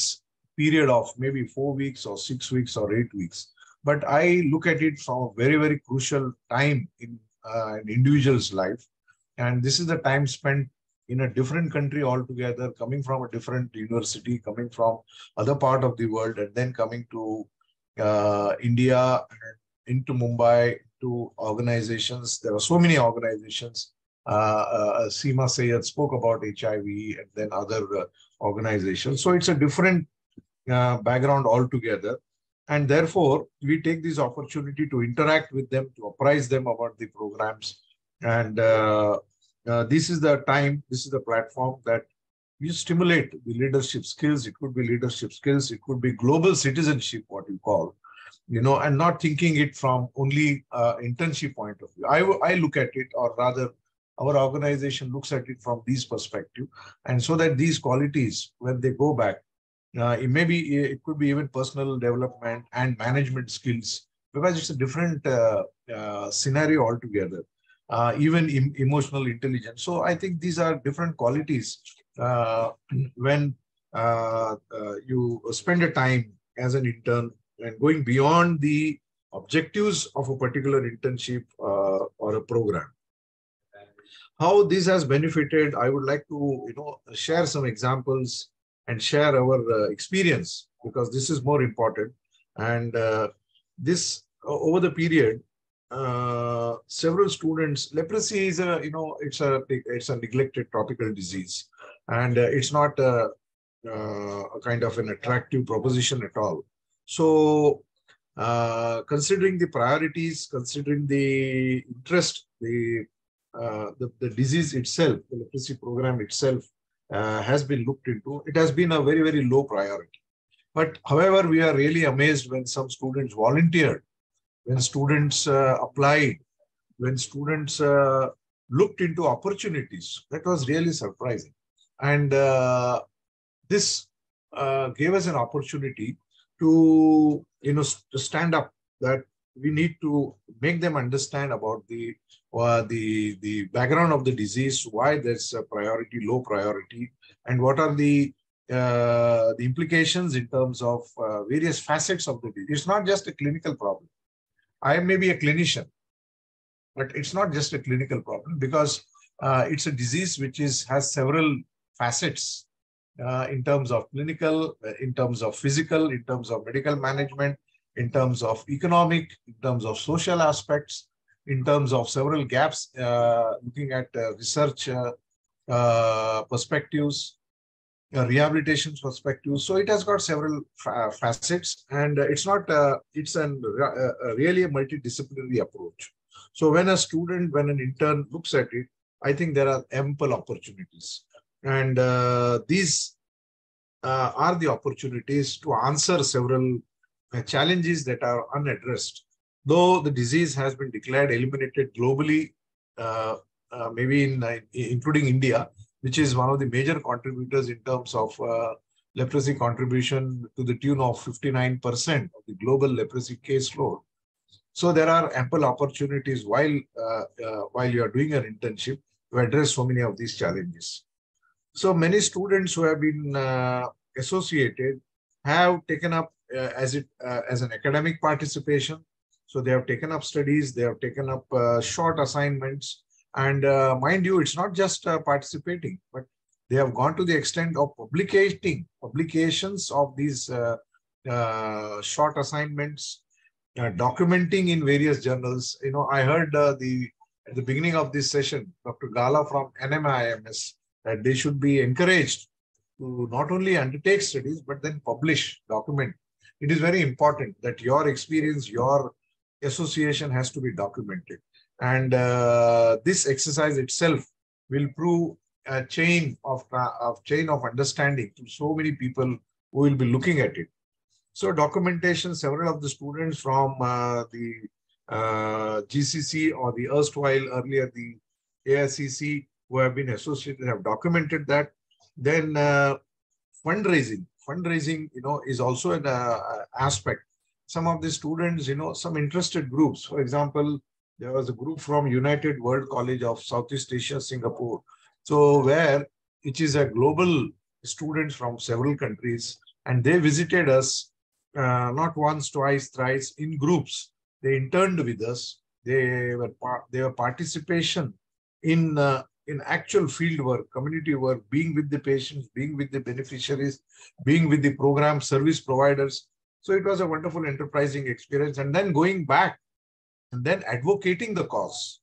period of maybe four weeks or six weeks or eight weeks. But I look at it from a very, very crucial time in uh, an individual's life. And this is the time spent in a different country altogether, coming from a different university, coming from other part of the world, and then coming to Uh, India, into Mumbai, to organizations. There are so many organizations. Uh, uh, Seema Syed spoke about H I V and then other uh, organizations. So it's a different uh, background altogether. And therefore, we take this opportunity to interact with them, to apprise them about the programs, and uh, uh, this is the time, this is the platform that you stimulate the leadership skills. It could be leadership skills. It could be global citizenship, what you call, you know, and not thinking it from only uh, internship point of view. I, I look at it, or rather our organization looks at it from this perspective. And so that these qualities, when they go back, uh, it may be, it could be even personal development and management skills, because it's a different uh, uh, scenario altogether, uh, even em emotional intelligence. So I think these are different qualities uh, when uh, uh, you spend a time as an intern and going beyond the objectives of a particular internship uh, or a program. How this has benefited, I would like to you know, share some examples and share our uh, experience, because this is more important. And uh, this, uh, over the period, uh, several students, leprosy is a, you know, it's a, it's a neglected tropical disease. And uh, it's not a, uh, a kind of an attractive proposition at all. So uh, considering the priorities, considering the interest, the, uh, the, the disease itself, the leprosy program itself uh, has been looked into. It has been a very, very low priority. But however, we are really amazed when some students volunteered, when students uh, applied, when students uh, looked into opportunities. That was really surprising. And uh, this uh, gave us an opportunity to, you know, to stand up that we need to make them understand about the, uh, the, the background of the disease, why there's a priority, low priority, and what are the, uh, the implications in terms of uh, various facets of the disease. It's not just a clinical problem. I may be a clinician, but it's not just a clinical problem, because uh, it's a disease which is, has several facets. Uh, in terms of clinical, in terms of physical, in terms of medical management, in terms of economic, in terms of social aspects, in terms of several gaps, uh, looking at uh, research uh, uh, perspectives, uh, rehabilitation perspectives. So it has got several fa facets, and it's not, uh, it's an, uh, really a multidisciplinary approach. So when a student, when an intern looks at it, I think there are ample opportunities. And uh, these uh, are the opportunities to answer several uh, challenges that are unaddressed. Though the disease has been declared eliminated globally, uh, uh, maybe in, uh, including India, which is one of the major contributors in terms of uh, leprosy contribution to the tune of fifty-nine percent of the global leprosy caseload. So there are ample opportunities while, uh, uh, while you are doing an internship to address so many of these challenges. So many students who have been uh, associated have taken up uh, as it uh, as an academic participation. So they have taken up studies, they have taken up uh, short assignments, and uh, mind you, it's not just uh, participating, but they have gone to the extent of publicating publications of these uh, uh, short assignments, uh, documenting in various journals. You know, I heard uh, the at the beginning of this session, Doctor Gala from N M I M S. That they should be encouraged to not only undertake studies, but then publish, document. It is very important that your experience, your association has to be documented. And uh, this exercise itself will prove a chain of, of chain of understanding to so many people who will be looking at it. So documentation, several of the students from uh, the uh, G C C or the erstwhile earlier, the A I C C, who have been associated have documented that. Then uh, fundraising, fundraising, you know, is also an uh, aspect. Some of the students, you know, some interested groups, for example, there was a group from United World College of Southeast Asia, Singapore. So where it is a global students from several countries, and they visited us uh, not once, twice, thrice in groups. They interned with us. They were part, their participation in uh, in actual field work, community work, being with the patients, being with the beneficiaries, being with the program service providers. So it was a wonderful enterprising experience. And then going back and then advocating the cause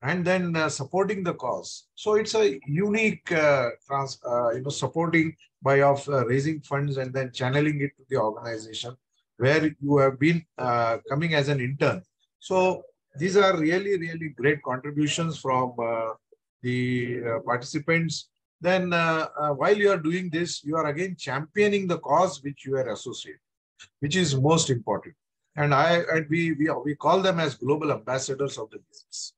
and then uh, supporting the cause. So it's a unique, uh, trans, uh, you know, supporting by of uh, raising funds and then channeling it to the organization where you have been uh, coming as an intern. So these are really, really great contributions from uh, the uh, participants, then uh, uh, while you are doing this, you are again championing the cause which you are associated, which is most important. And I and we, we, we call them as global ambassadors of the business.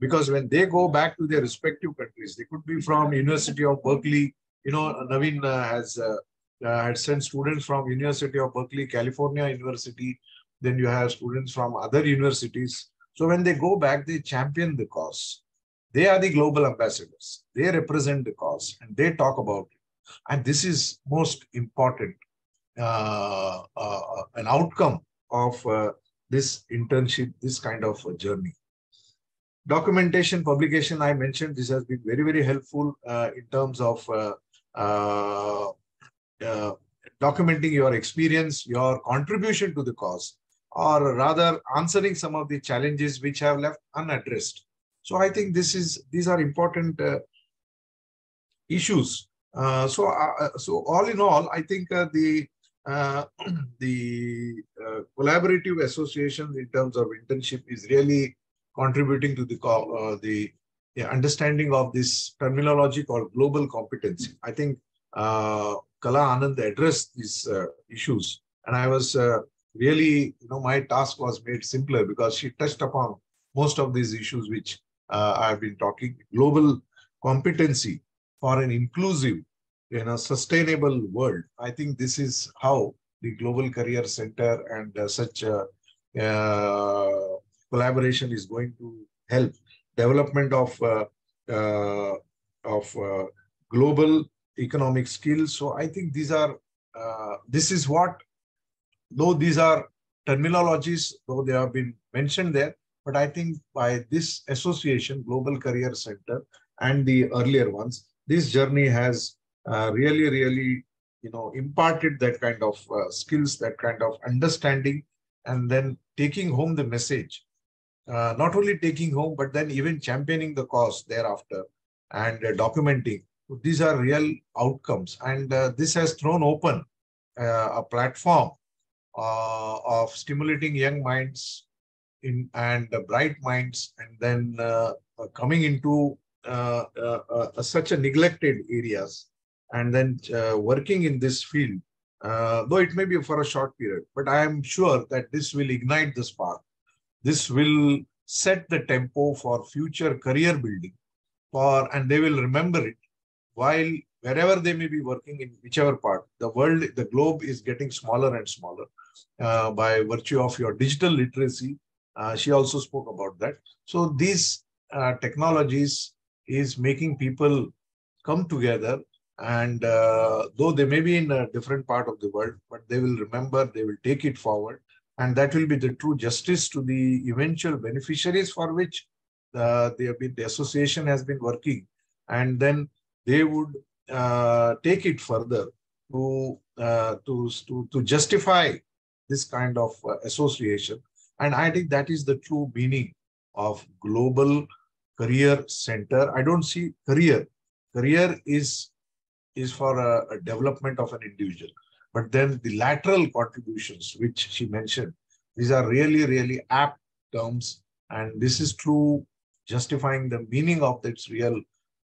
Because when they go back to their respective countries, they could be from University of Berkeley. You know, Naveen uh, has uh, uh, had sent students from University of Berkeley, California University. Then you have students from other universities. So when they go back, they champion the cause. They are the global ambassadors. They represent the cause and they talk about it. And this is most important, uh, uh, an outcome of uh, this internship, this kind of uh, journey. Documentation, publication, I mentioned this has been very, very helpful uh, in terms of uh, uh, uh, documenting your experience, your contribution to the cause, or rather answering some of the challenges which have left unaddressed. So I think this is these are important uh, issues. Uh, so, uh, so all in all, I think uh, the uh, the uh, collaborative association in terms of internship is really contributing to the uh, the yeah, understanding of this terminology called global competency. I think uh, Kala Anand addressed these uh, issues, and I was uh, really, you know, my task was made simpler because she touched upon most of these issues which uh, I've been talking. Global competency for an inclusive, you know, sustainable world. I think this is how the Global Career Center and uh, such uh, uh, collaboration is going to help development of uh, uh, of uh, global economic skills. So I think these are uh, this is what, though these are terminologies, though they have been mentioned there, but I think by this association, Global Career Center and the earlier ones, this journey has uh, really, really, you know, imparted that kind of uh, skills, that kind of understanding, and then taking home the message. Uh, not only taking home, but then even championing the cause thereafter and uh, documenting. These are real outcomes. And uh, this has thrown open uh, a platform uh, of stimulating young minds in and uh, bright minds, and then uh, uh, coming into uh, uh, uh, such a neglected areas, and then uh, working in this field, uh, though it may be for a short period. But I am sure that this will ignite the spark. This will set the tempo for future career building, for, and they will remember it while wherever they may be working in whichever part. The world, the globe is getting smaller and smaller uh, by virtue of your digital literacy. Uh, she also spoke about that. So these uh, technologies is making people come together, and uh, though they may be in a different part of the world, but they will remember, they will take it forward. And that will be the true justice to the eventual beneficiaries for which uh, they have been, the association has been working. And then they would uh, take it further to, uh, to, to, to justify this kind of uh, association. And I think that is the true meaning of Global Career Center. I don't see career. Career is, is for a, a development of an individual. But then the lateral contributions, which she mentioned, these are really, really apt terms. And this is true, justifying the meaning of its real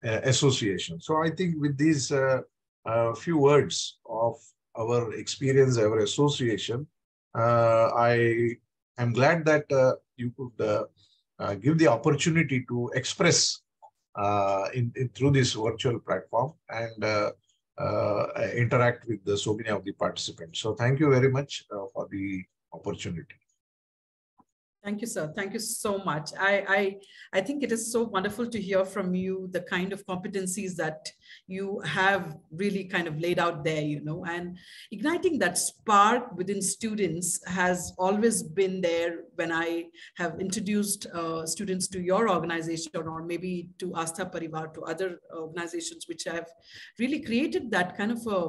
uh, association. So I think with these uh, uh, few words of our experience, our association, uh, I am glad that uh, you could uh, uh, give the opportunity to express uh, in, in, through this virtual platform, and uh, Uh, interact with the, so many of the participants. So thank you very much uh, for the opportunity. Thank you, sir. Thank you so much. I, I, I think it is so wonderful to hear from you the kind of competencies that you have really kind of laid out there, you know, and igniting that spark within students has always been there. When I have introduced uh, students to your organization, or maybe to Aastha Parivar, to other organizations, which have really created that kind of a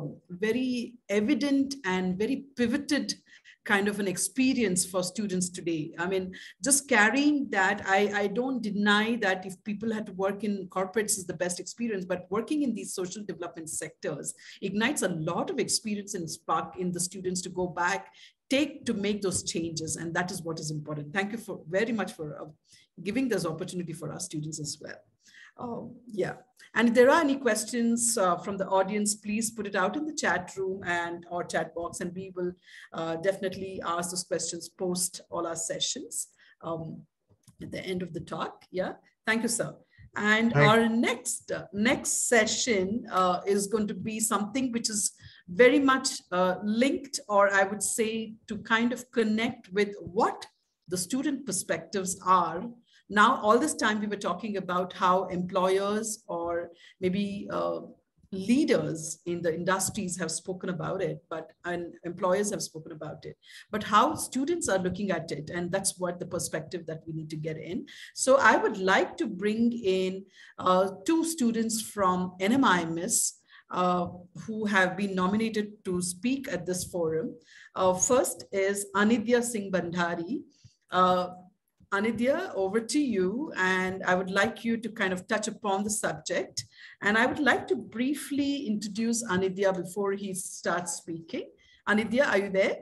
very evident and very pivoted kind of an experience for students today. I mean, just carrying that, I, I don't deny that if people had to work in corporates is the best experience, but working in these social development sectors ignites a lot of experience and spark in the students to go back, take to make those changes. And that is what is important. Thank you for very much for uh, giving this opportunity for our students as well. Oh, yeah. And if there are any questions uh, from the audience, please put it out in the chat room and or chat box, and we will uh, definitely ask those questions post all our sessions um, at the end of the talk. Yeah. Thank you, sir. And Thanks. Our next uh, next session uh, is going to be something which is very much uh, linked, or I would say to kind of connect with what the student perspectives are. Now, all this time we were talking about how employers or maybe uh, leaders in the industries have spoken about it, but and employers have spoken about it, but how students are looking at it. And that's what the perspective that we need to get in. So I would like to bring in uh, two students from N M I M S uh, who have been nominated to speak at this forum. Uh, first is Anindya Singh Bhandari. Uh, Anindya, over to you, and I would like you to kind of touch upon the subject. And I would like to briefly introduce Anindya before he starts speaking. Anindya, are you there?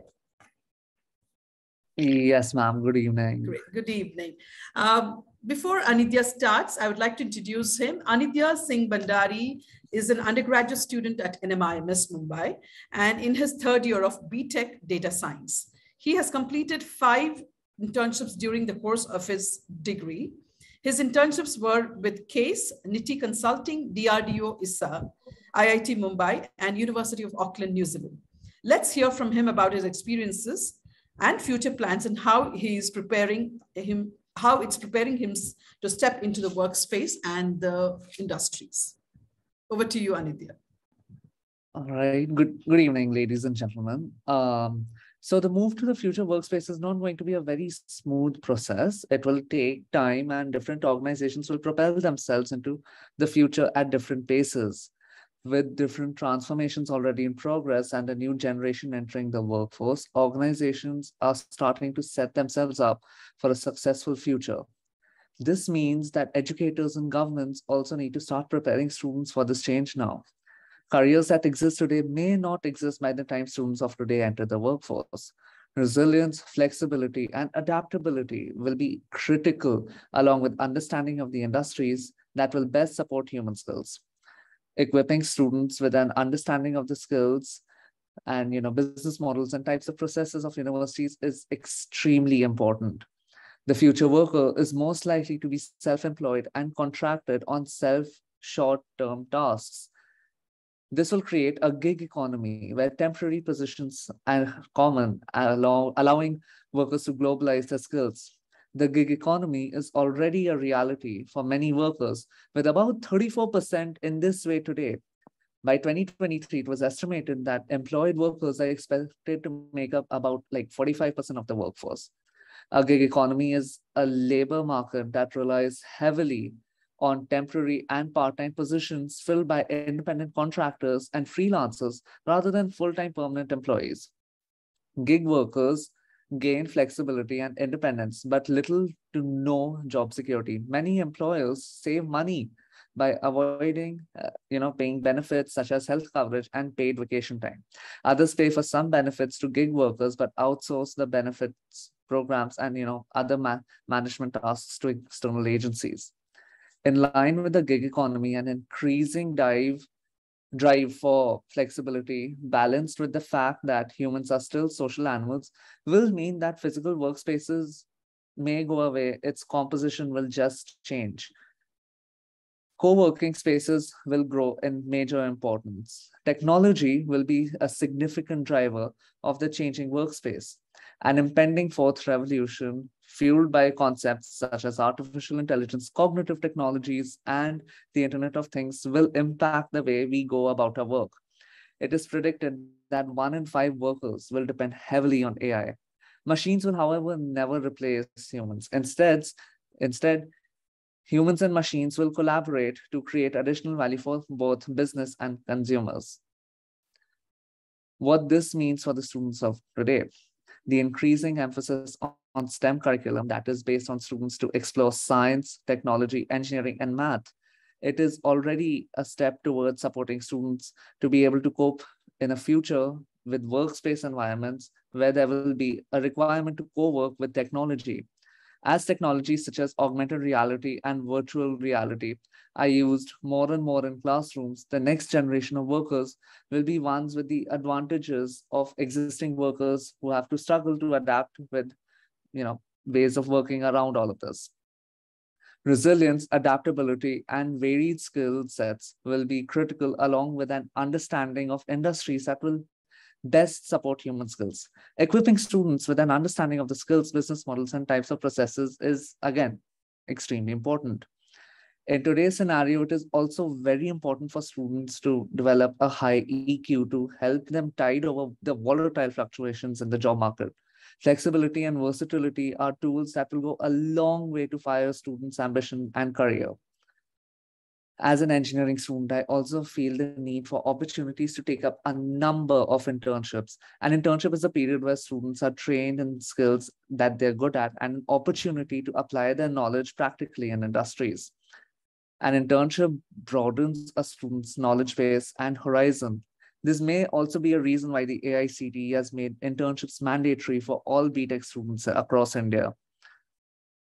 Yes, ma'am. Good evening. Great. Good evening. Um, before Anindya starts, I would like to introduce him. Anindya Singh Bhandari is an undergraduate student at N M I M S Mumbai, and in his third year of B Tech Data Science. He has completed five internships during the course of his degree. His internships were with CASE, N I T I Consulting, D R D O I S A, I I T Mumbai, and University of Auckland, New Zealand. Let's hear from him about his experiences and future plans, and how he is preparing him, how it's preparing him to step into the workspace and the industries. Over to you, Anindya. All right. Good, good evening, ladies and gentlemen. Um, So the move to the future workspace is not going to be a very smooth process. It will take time, and different organizations will propel themselves into the future at different paces, with different transformations already in progress and a new generation entering the workforce. Organizations are starting to set themselves up for a successful future. This means that educators and governments also need to start preparing students for this change now. Careers that exist today may not exist by the time students of today enter the workforce. Resilience, flexibility, and adaptability will be critical, along with understanding of the industries that will best support human skills. Equipping students with an understanding of the skills and you know, business models and types of processes of universities is extremely important. The future worker is most likely to be self-employed and contracted on self-short-term tasks. This will create a gig economy where temporary positions are common, allow, allowing workers to globalize their skills. The gig economy is already a reality for many workers, with about thirty-four percent in this way today. By twenty twenty-three, it was estimated that employed workers are expected to make up about like forty-five percent of the workforce. A gig economy is a labor market that relies heavily on temporary and part-time positions filled by independent contractors and freelancers rather than full-time permanent employees. Gig workers gain flexibility and independence, but little to no job security. Many employers save money by avoiding uh, you know, paying benefits such as health coverage and paid vacation time. Others pay for some benefits to gig workers, but outsource the benefits programs and you know, other ma management tasks to external agencies. In line with the gig economy and increasing dive, drive for flexibility, balanced with the fact that humans are still social animals, will mean that physical workspaces may go away. Its composition will just change. Co-working spaces will grow in major importance. Technology will be a significant driver of the changing workspace. An impending fourth revolution fueled by concepts such as artificial intelligence, cognitive technologies, and the Internet of Things will impact the way we go about our work. It is predicted that one in five workers will depend heavily on A I. Machines will, however, never replace humans. Instead, instead, humans and machines will collaborate to create additional value for both business and consumers. What this means for the students of today: the increasing emphasis on STEM curriculum that is based on students to explore science, technology, engineering, and math. It is already a step towards supporting students to be able to cope in a future with workspace environments where there will be a requirement to co-work with technology. As technologies such as augmented reality and virtual reality are used more and more in classrooms, the next generation of workers will be ones with the advantages of existing workers who have to struggle to adapt with, you know, ways of working around all of this. Resilience, adaptability, and varied skill sets will be critical, along with an understanding of industries that will best support human skills. Equipping students with an understanding of the skills, business models, and types of processes is, again, extremely important. In today's scenario, it is also very important for students to develop a high E Q to help them tide over the volatile fluctuations in the job market. Flexibility and versatility are tools that will go a long way to fire students' ambition and career. As an engineering student, I also feel the need for opportunities to take up a number of internships. An internship is a period where students are trained in skills that they're good at and an opportunity to apply their knowledge practically in industries. An internship broadens a student's knowledge base and horizon. This may also be a reason why the A I C T E has made internships mandatory for all B tech students across India.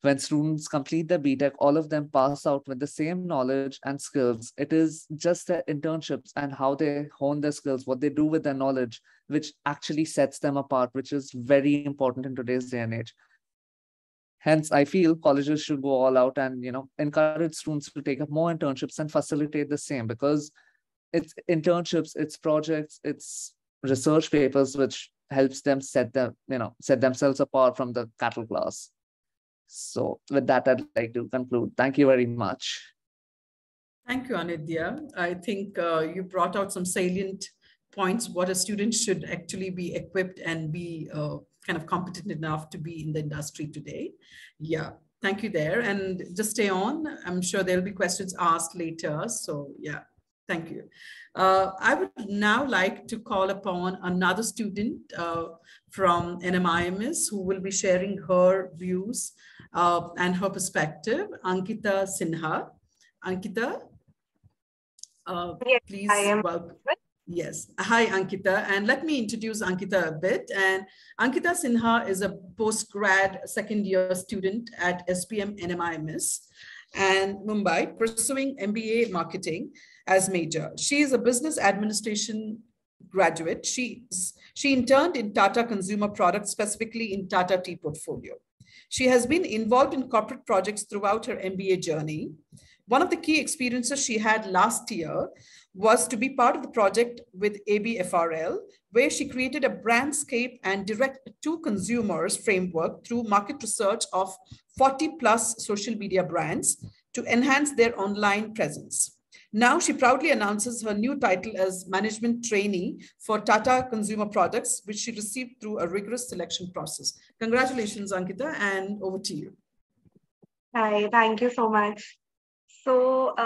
When students complete their B tech, all of them pass out with the same knowledge and skills. It is just their internships and how they hone their skills, what they do with their knowledge, which actually sets them apart, which is very important in today's day and age. Hence, I feel colleges should go all out and, you know, encourage students to take up more internships and facilitate the same, because it's internships, it's projects, it's research papers, which helps them set them, you know, set themselves apart from the cattle class. So with that, I'd like to conclude. Thank you very much. Thank you, Anindya. I think uh, you brought out some salient points, what a student should actually be equipped and be uh, kind of competent enough to be in the industry today. Yeah, thank you there. And just stay on. I'm sure there'll be questions asked later. So yeah, thank you. Uh, I would now like to call upon another student uh, from N M I M S who will be sharing her views Uh, and her perspective, Ankita Sinha. Ankita, uh, yes, please welcome. Yes, hi Ankita, and let me introduce Ankita a bit. And Ankita Sinha is a post-grad second year student at S P M N M I M S and Mumbai, pursuing M B A marketing as major. She is a business administration graduate. She, she interned in Tata Consumer Products, specifically in Tata Tea portfolio. She has been involved in corporate projects throughout her M B A journey. One of the key experiences she had last year was to be part of the project with A B F R L, where she created a brandscape and direct to consumers framework through market research of forty plus social media brands to enhance their online presence. Now she proudly announces her new title as management trainee for Tata Consumer Products, which she received through a rigorous selection process. Congratulations, Ankita, and over to you. Hi, thank you so much. So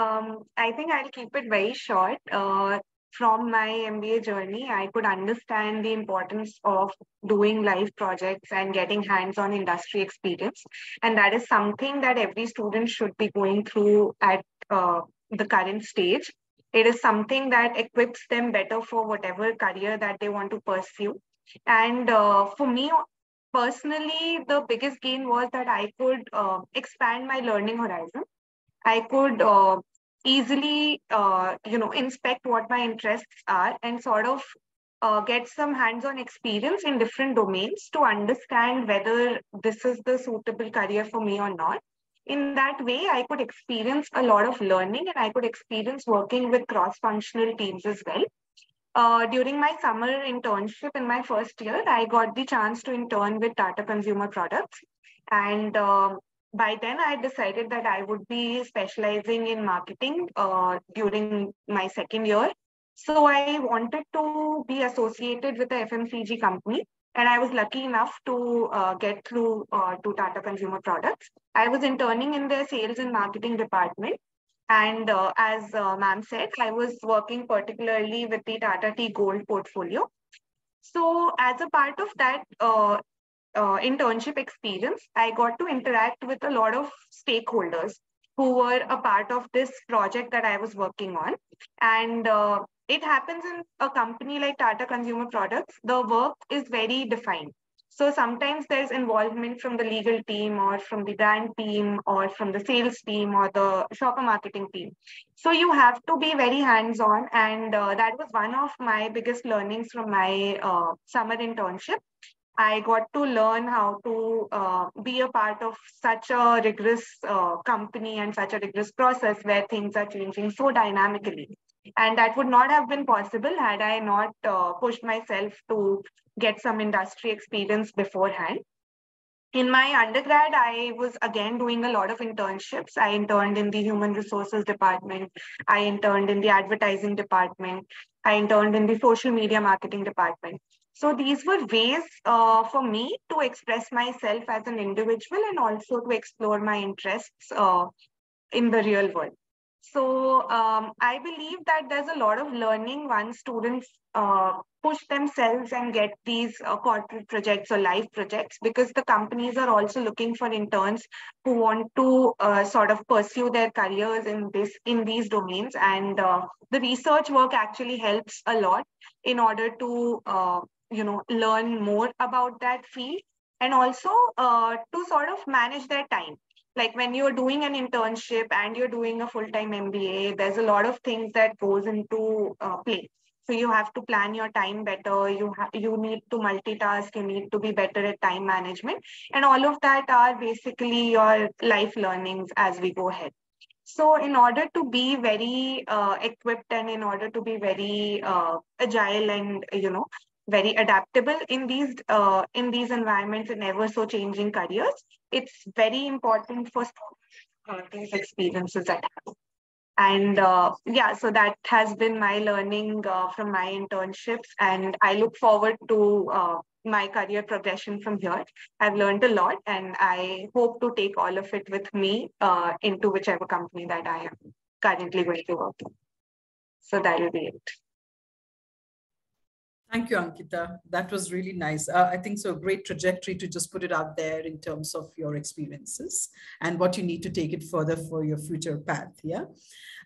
um, I think I'll keep it very short. Uh, from my M B A journey, I could understand the importance of doing live projects and getting hands-on industry experience. And that is something that every student should be going through at uh, the current stage. It is something that equips them better for whatever career that they want to pursue. And uh, for me personally, the biggest gain was that I could uh, expand my learning horizon. I could uh, easily, uh, you know, inspect what my interests are and sort of uh, get some hands-on experience in different domains to understand whether this is the suitable career for me or not. In that way, I could experience a lot of learning and I could experience working with cross-functional teams as well. Uh, during my summer internship in my first year, I got the chance to intern with Tata Consumer Products. And uh, by then I decided that I would be specializing in marketing uh, during my second year. So I wanted to be associated with a F M C G company. And I was lucky enough to uh, get through uh, to Tata Consumer Products. I was interning in their sales and marketing department. And uh, as uh, ma'am said, I was working particularly with the Tata Tea Gold portfolio. So as a part of that uh, uh, internship experience, I got to interact with a lot of stakeholders who were a part of this project that I was working on. And uh, it happens in a company like Tata Consumer Products, the work is very defined. So sometimes there's involvement from the legal team or from the brand team or from the sales team or the shopper marketing team. So you have to be very hands-on, and uh, that was one of my biggest learnings from my uh, summer internship. I got to learn how to uh, be a part of such a rigorous uh, company and such a rigorous process where things are changing so dynamically. And that would not have been possible had I not uh, pushed myself to get some industry experience beforehand. In my undergrad, I was again doing a lot of internships. I interned in the human resources department. I interned in the advertising department. I interned in the social media marketing department. So these were ways uh, for me to express myself as an individual and also to explore my interests uh, in the real world. So um, I believe that there's a lot of learning once students uh, push themselves and get these uh, corporate projects or life projects, because the companies are also looking for interns who want to uh, sort of pursue their careers in this in these domains. And uh, the research work actually helps a lot in order to uh, you know, learn more about that field, and also uh, to sort of manage their time. Like when you're doing an internship and you're doing a full-time M B A, there's a lot of things that goes into uh, play. So you have to plan your time better. You, you need to multitask. You need to be better at time management. And all of that are basically your life learnings as we go ahead. So in order to be very uh, equipped and in order to be very uh, agile and, you know, very adaptable in these uh, in these environments and ever so changing careers, it's very important for students these experiences that happen. And uh, yeah, so that has been my learning uh, from my internships, and I look forward to uh, my career progression from here. I've learned a lot, and I hope to take all of it with me uh, into whichever company that I am currently going to work in. So that will be it. Thank you, Ankita. That was really nice. Uh, I think so, a great trajectory to just put it out there in terms of your experiences and what you need to take it further for your future path. Yeah.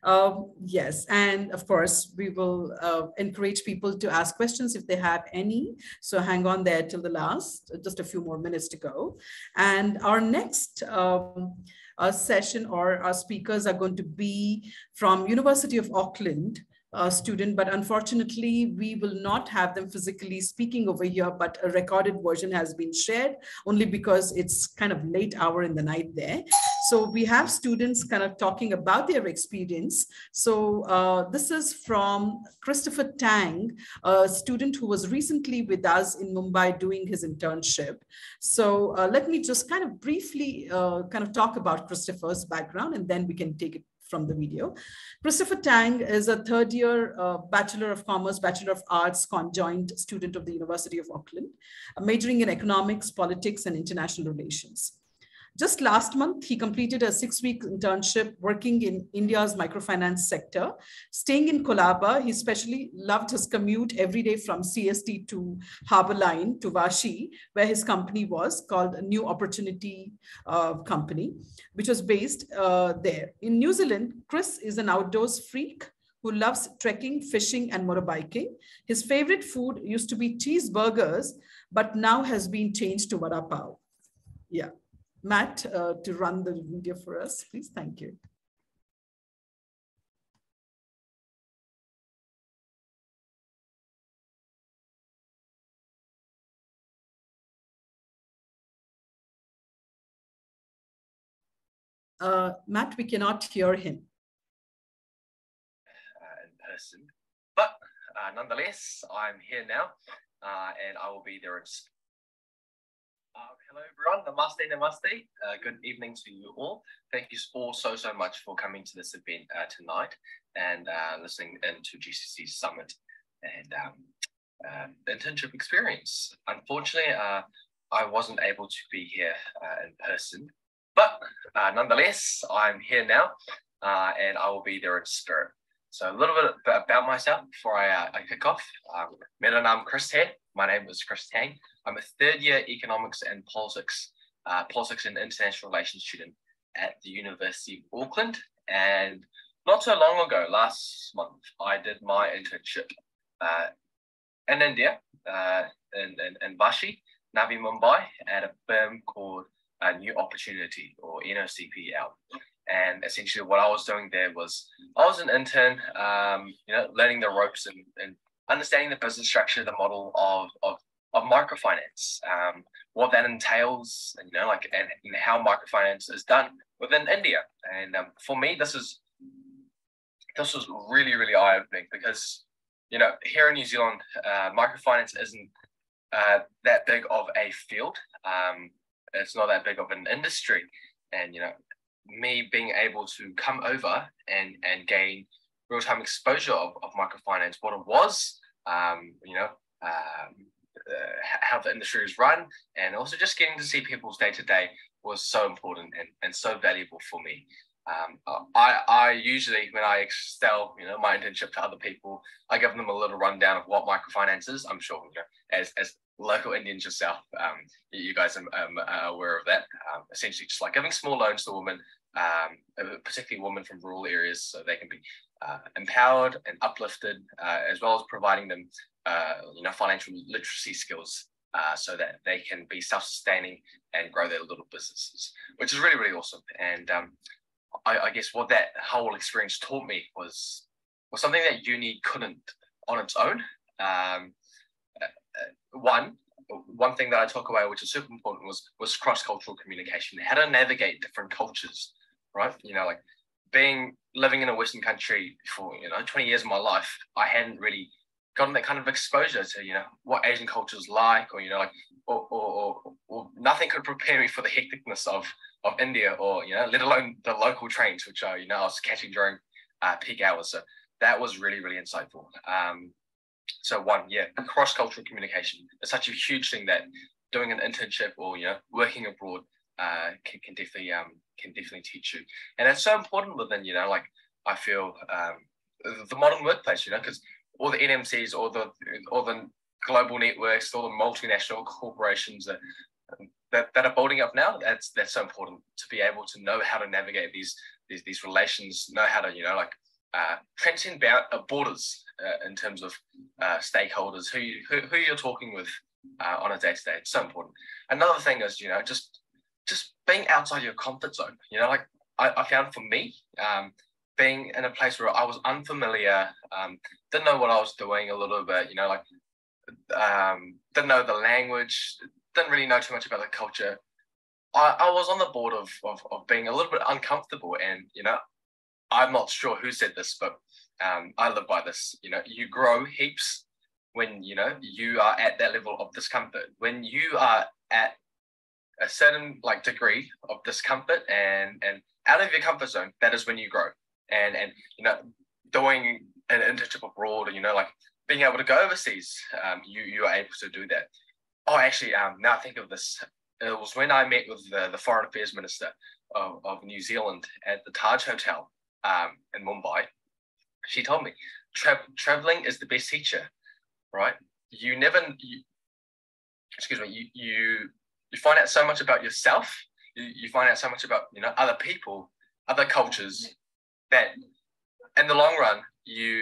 Um, yes. And of course, we will uh, encourage people to ask questions if they have any. So hang on there till the last, just a few more minutes to go. And our next um, uh, session or our speakers are going to be from University of Auckland. Uh, student, but unfortunately, we will not have them physically speaking over here, but a recorded version has been shared only because it's kind of late hour in the night there. So we have students kind of talking about their experience. So uh, this is from Christopher Tang, a student who was recently with us in Mumbai doing his internship. So uh, let me just kind of briefly uh, kind of talk about Christopher's background, and then we can take it from the video. Christopher Tang is a third year uh, Bachelor of Commerce, Bachelor of Arts conjoined student of the University of Auckland, majoring in economics, politics, and international relations. Just last month, he completed a six-week internship working in India's microfinance sector. Staying in Colaba, he especially loved his commute every day from C S T to Harbour Line to Vashi, where his company was called a New Opportunity uh, Company, which was based uh, there. In New Zealand, Chris is an outdoors freak who loves trekking, fishing, and motorbiking. His favorite food used to be cheeseburgers, but now has been changed to vada pav. Yeah. Matt, uh, to run the video for us, please. Thank you. Uh, Matt, we cannot hear him. Uh, in person. But uh, nonetheless, I'm here now uh, and I will be there in Uh, hello everyone, namaste, namaste. Uh, good evening to you all. Thank you all so, so much for coming to this event uh, tonight and uh, listening in to G C C Summit and um, uh, the internship experience. Unfortunately, uh, I wasn't able to be here uh, in person, but uh, nonetheless, I'm here now uh, and I will be there in spirit. So a little bit about myself before I, uh, I kick off. Um, Meranam Chris here. My name is Chris Tang. I'm a third year economics and politics, uh, politics and international relations student at the University of Auckland. And not so long ago, last month, I did my internship uh, in India, uh, in, in, in Vashi, Navi Mumbai at a firm called uh, New Opportunity, or N O C P L. And essentially what I was doing there was, I was an intern, um, you know, learning the ropes and, and understanding the business structure, the model of, of, of microfinance, um, what that entails, and, you know, like, and, and how microfinance is done within India. And um, for me, this is, this was really, really eye-opening because, you know, here in New Zealand, uh, microfinance isn't uh, that big of a field. Um, it's not that big of an industry. And, you know, me being able to come over and, and gain real-time exposure of, of microfinance, what it was, um, you know, um, uh, how the industry is run, and also just getting to see people's day-to-day was so important and, and so valuable for me. Um, I, I usually, when I sell, you know, my internship to other people, I give them a little rundown of what microfinance is. I'm sure, you know, as, as local Indians yourself, um, you guys are, um, are aware of that. Um, essentially, just like giving small loans to women, um, particularly women from rural areas, so they can be uh, empowered and uplifted, uh, as well as providing them, uh, you know, financial literacy skills, Uh, so that they can be self-sustaining and grow their little businesses, which is really, really awesome. And um, I, I guess what that whole experience taught me was, was something that uni couldn't on its own. Um, uh, one, one thing that I took away, which is super important, was, was cross-cultural communication, how to navigate different cultures, right? You know, like being, living in a Western country for, you know, twenty years of my life, I hadn't really gotten that kind of exposure to, you know, what Asian culture is like, or, you know, like, or, or, or, or nothing could prepare me for the hecticness of, of India, or, you know, let alone the local trains, which I, you know, I was catching during uh, peak hours. So that was really, really insightful. Um, so one, yeah, cross-cultural communication is such a huge thing that doing an internship or, you know, working abroad uh, can, can definitely, um, can definitely teach you. And it's so important within, you know, like, I feel um, the modern workplace, you know, because all the N M Cs, all the all the global networks, all the multinational corporations that, that that are building up now. That's that's so important to be able to know how to navigate these these these relations, know how to you know like uh, transcend borders uh, in terms of uh, stakeholders, who you, who who you're talking with uh, on a day to day. It's so important. Another thing is you know just just being outside your comfort zone. You know, like I, I found for me. Um, Being in a place where I was unfamiliar, um, didn't know what I was doing a little bit, you know, like um, didn't know the language, didn't really know too much about the culture. I, I was on the board of, of of being a little bit uncomfortable, and you know, I'm not sure who said this, but um, I live by this. You know, you grow heaps when you know you are at that level of discomfort. When you are at a certain like degree of discomfort and and out of your comfort zone, that is when you grow. And, and you know, doing an internship abroad and, you know, like being able to go overseas, um, you, you are able to do that. Oh, actually, um, now I think of this, it was when I met with the, the Foreign Affairs Minister of, of New Zealand at the Taj Hotel um, in Mumbai. She told me, Tra traveling is the best teacher, right? You never, you, excuse me, you, you, you find out so much about yourself. You, you find out so much about, you know, other people, other cultures, that in the long run, you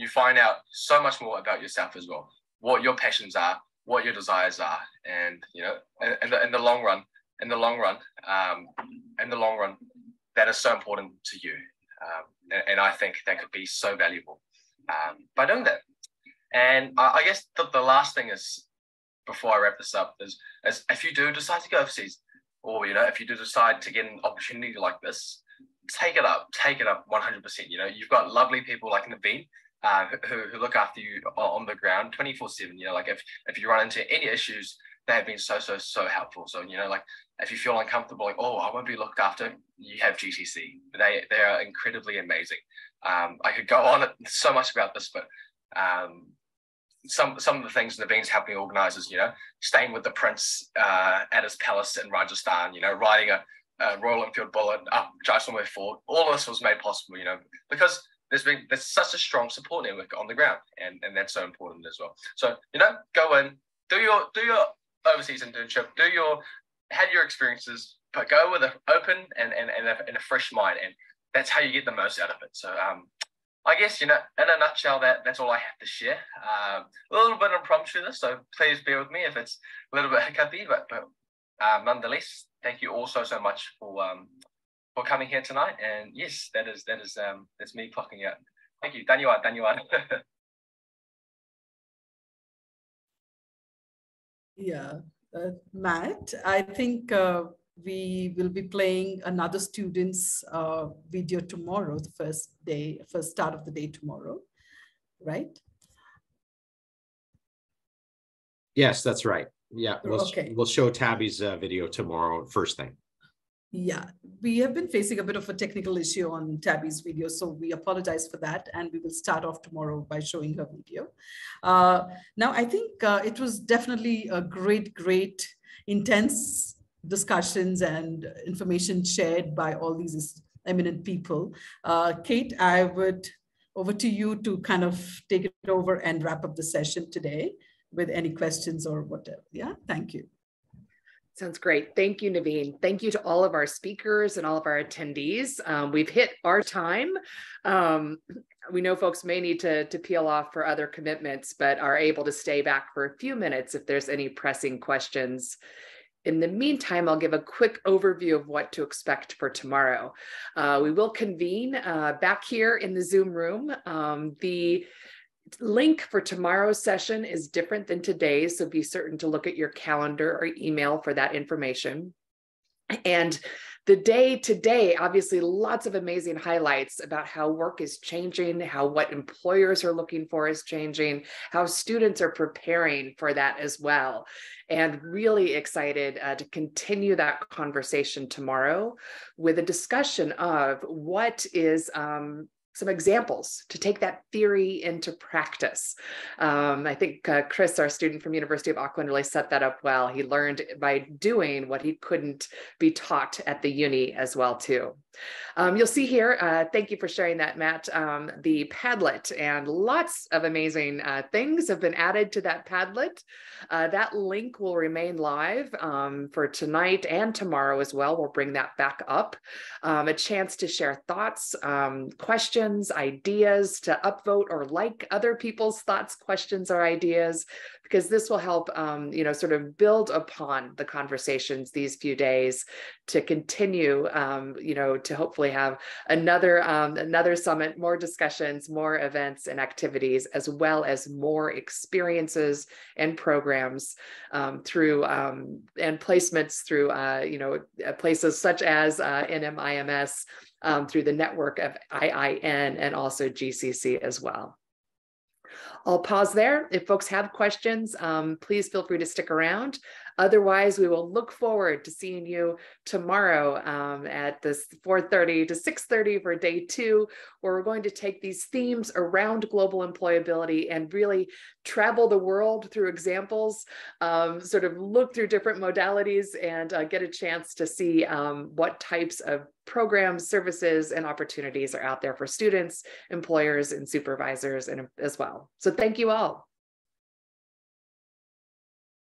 you find out so much more about yourself as well, what your passions are, what your desires are. And, you know, in the, in the long run, in the long run, um, in the long run, that is so important to you. Um, and, and I think that could be so valuable um, by doing that. And I, I guess the, the last thing is, before I wrap this up, is, is if you do decide to go overseas, or, you know, if you do decide to get an opportunity like this, take it up, take it up one hundred percent. You know, you've got lovely people like Naveen uh, who, who look after you on the ground twenty-four seven. You know, like if, if you run into any issues, they have been so, so, so helpful. So, you know, like if you feel uncomfortable, like, oh, I won't be looked after, you have G T C. They, they are incredibly amazing. Um, I could go on so much about this, but um, some, some of the things Naveen's helping organise is, you know, staying with the prince uh, at his palace in Rajasthan, you know, riding a Uh, Royal Enfield Bullet, up Jaisalmer Fort. All of this was made possible, you know, because there's been there's such a strong support network on the ground, and and that's so important as well. So you know, go in, do your do your overseas internship, do your have your experiences, but go with an open and and and a, and a fresh mind, and that's how you get the most out of it. So um, I guess, you know, in a nutshell, that, that's all I have to share. Um, a little bit impromptu this, so please bear with me if it's a little bit hiccupy, but, but um, nonetheless, thank you all so, so much for um, for coming here tonight. And yes, that is, that is, um, that's me clocking out. Thank you. Taniwa, Taniwa. Yeah, uh, Matt, I think uh, we will be playing another student's uh, video tomorrow, the first day, first start of the day tomorrow, right? Yes, that's right. Yeah, we'll, okay. we'll show Tabby's uh, video tomorrow, first thing. Yeah, we have been facing a bit of a technical issue on Tabby's video, so we apologize for that, and we will start off tomorrow by showing her video. Uh, now, I think uh, it was definitely a great, great, intense discussions and information shared by all these eminent people. Uh, Kate, I would over to you to kind of take it over and wrap up the session today with any questions or whatever. Yeah, thank you. Sounds great. Thank you, Naveen. Thank you to all of our speakers and all of our attendees. Um, we've hit our time. Um, we know folks may need to, to peel off for other commitments, but are able to stay back for a few minutes if there's any pressing questions. In the meantime, I'll give a quick overview of what to expect for tomorrow. Uh, we will convene uh, back here in the Zoom room. Um, the link for tomorrow's session is different than today's, so be certain to look at your calendar or email for that information. And the day today, obviously, lots of amazing highlights about how work is changing, how what employers are looking for is changing, how students are preparing for that as well. And really excited uh, to continue that conversation tomorrow with a discussion of what is um, some examples to take that theory into practice. Um, I think uh, Chris, our student from University of Auckland, really set that up well. He learned by doing what he couldn't be taught at the uni as well too. Um, you'll see here, uh, thank you for sharing that, Matt, um, the Padlet, and lots of amazing uh, things have been added to that Padlet. Uh, that link will remain live um, for tonight and tomorrow as well. We'll bring that back up. Um, a chance to share thoughts, um, questions, ideas, to upvote or like other people's thoughts, questions, or ideas, because this will help, um, you know, sort of build upon the conversations these few days to continue, um, you know, to hopefully have another, um, another summit, more discussions, more events and activities, as well as more experiences and programs um, through, um, and placements through, uh, you know, places such as uh, N M I M S, Um, through the network of I I N and also G C C as well. I'll pause there. If folks have questions, um, please feel free to stick around. Otherwise, we will look forward to seeing you tomorrow um, at this four thirty to six thirty for day two, where we're going to take these themes around global employability and really travel the world through examples, um, sort of look through different modalities, and uh, get a chance to see um, what types of programs, services, and opportunities are out there for students, employers, and supervisors and as well. So thank you all.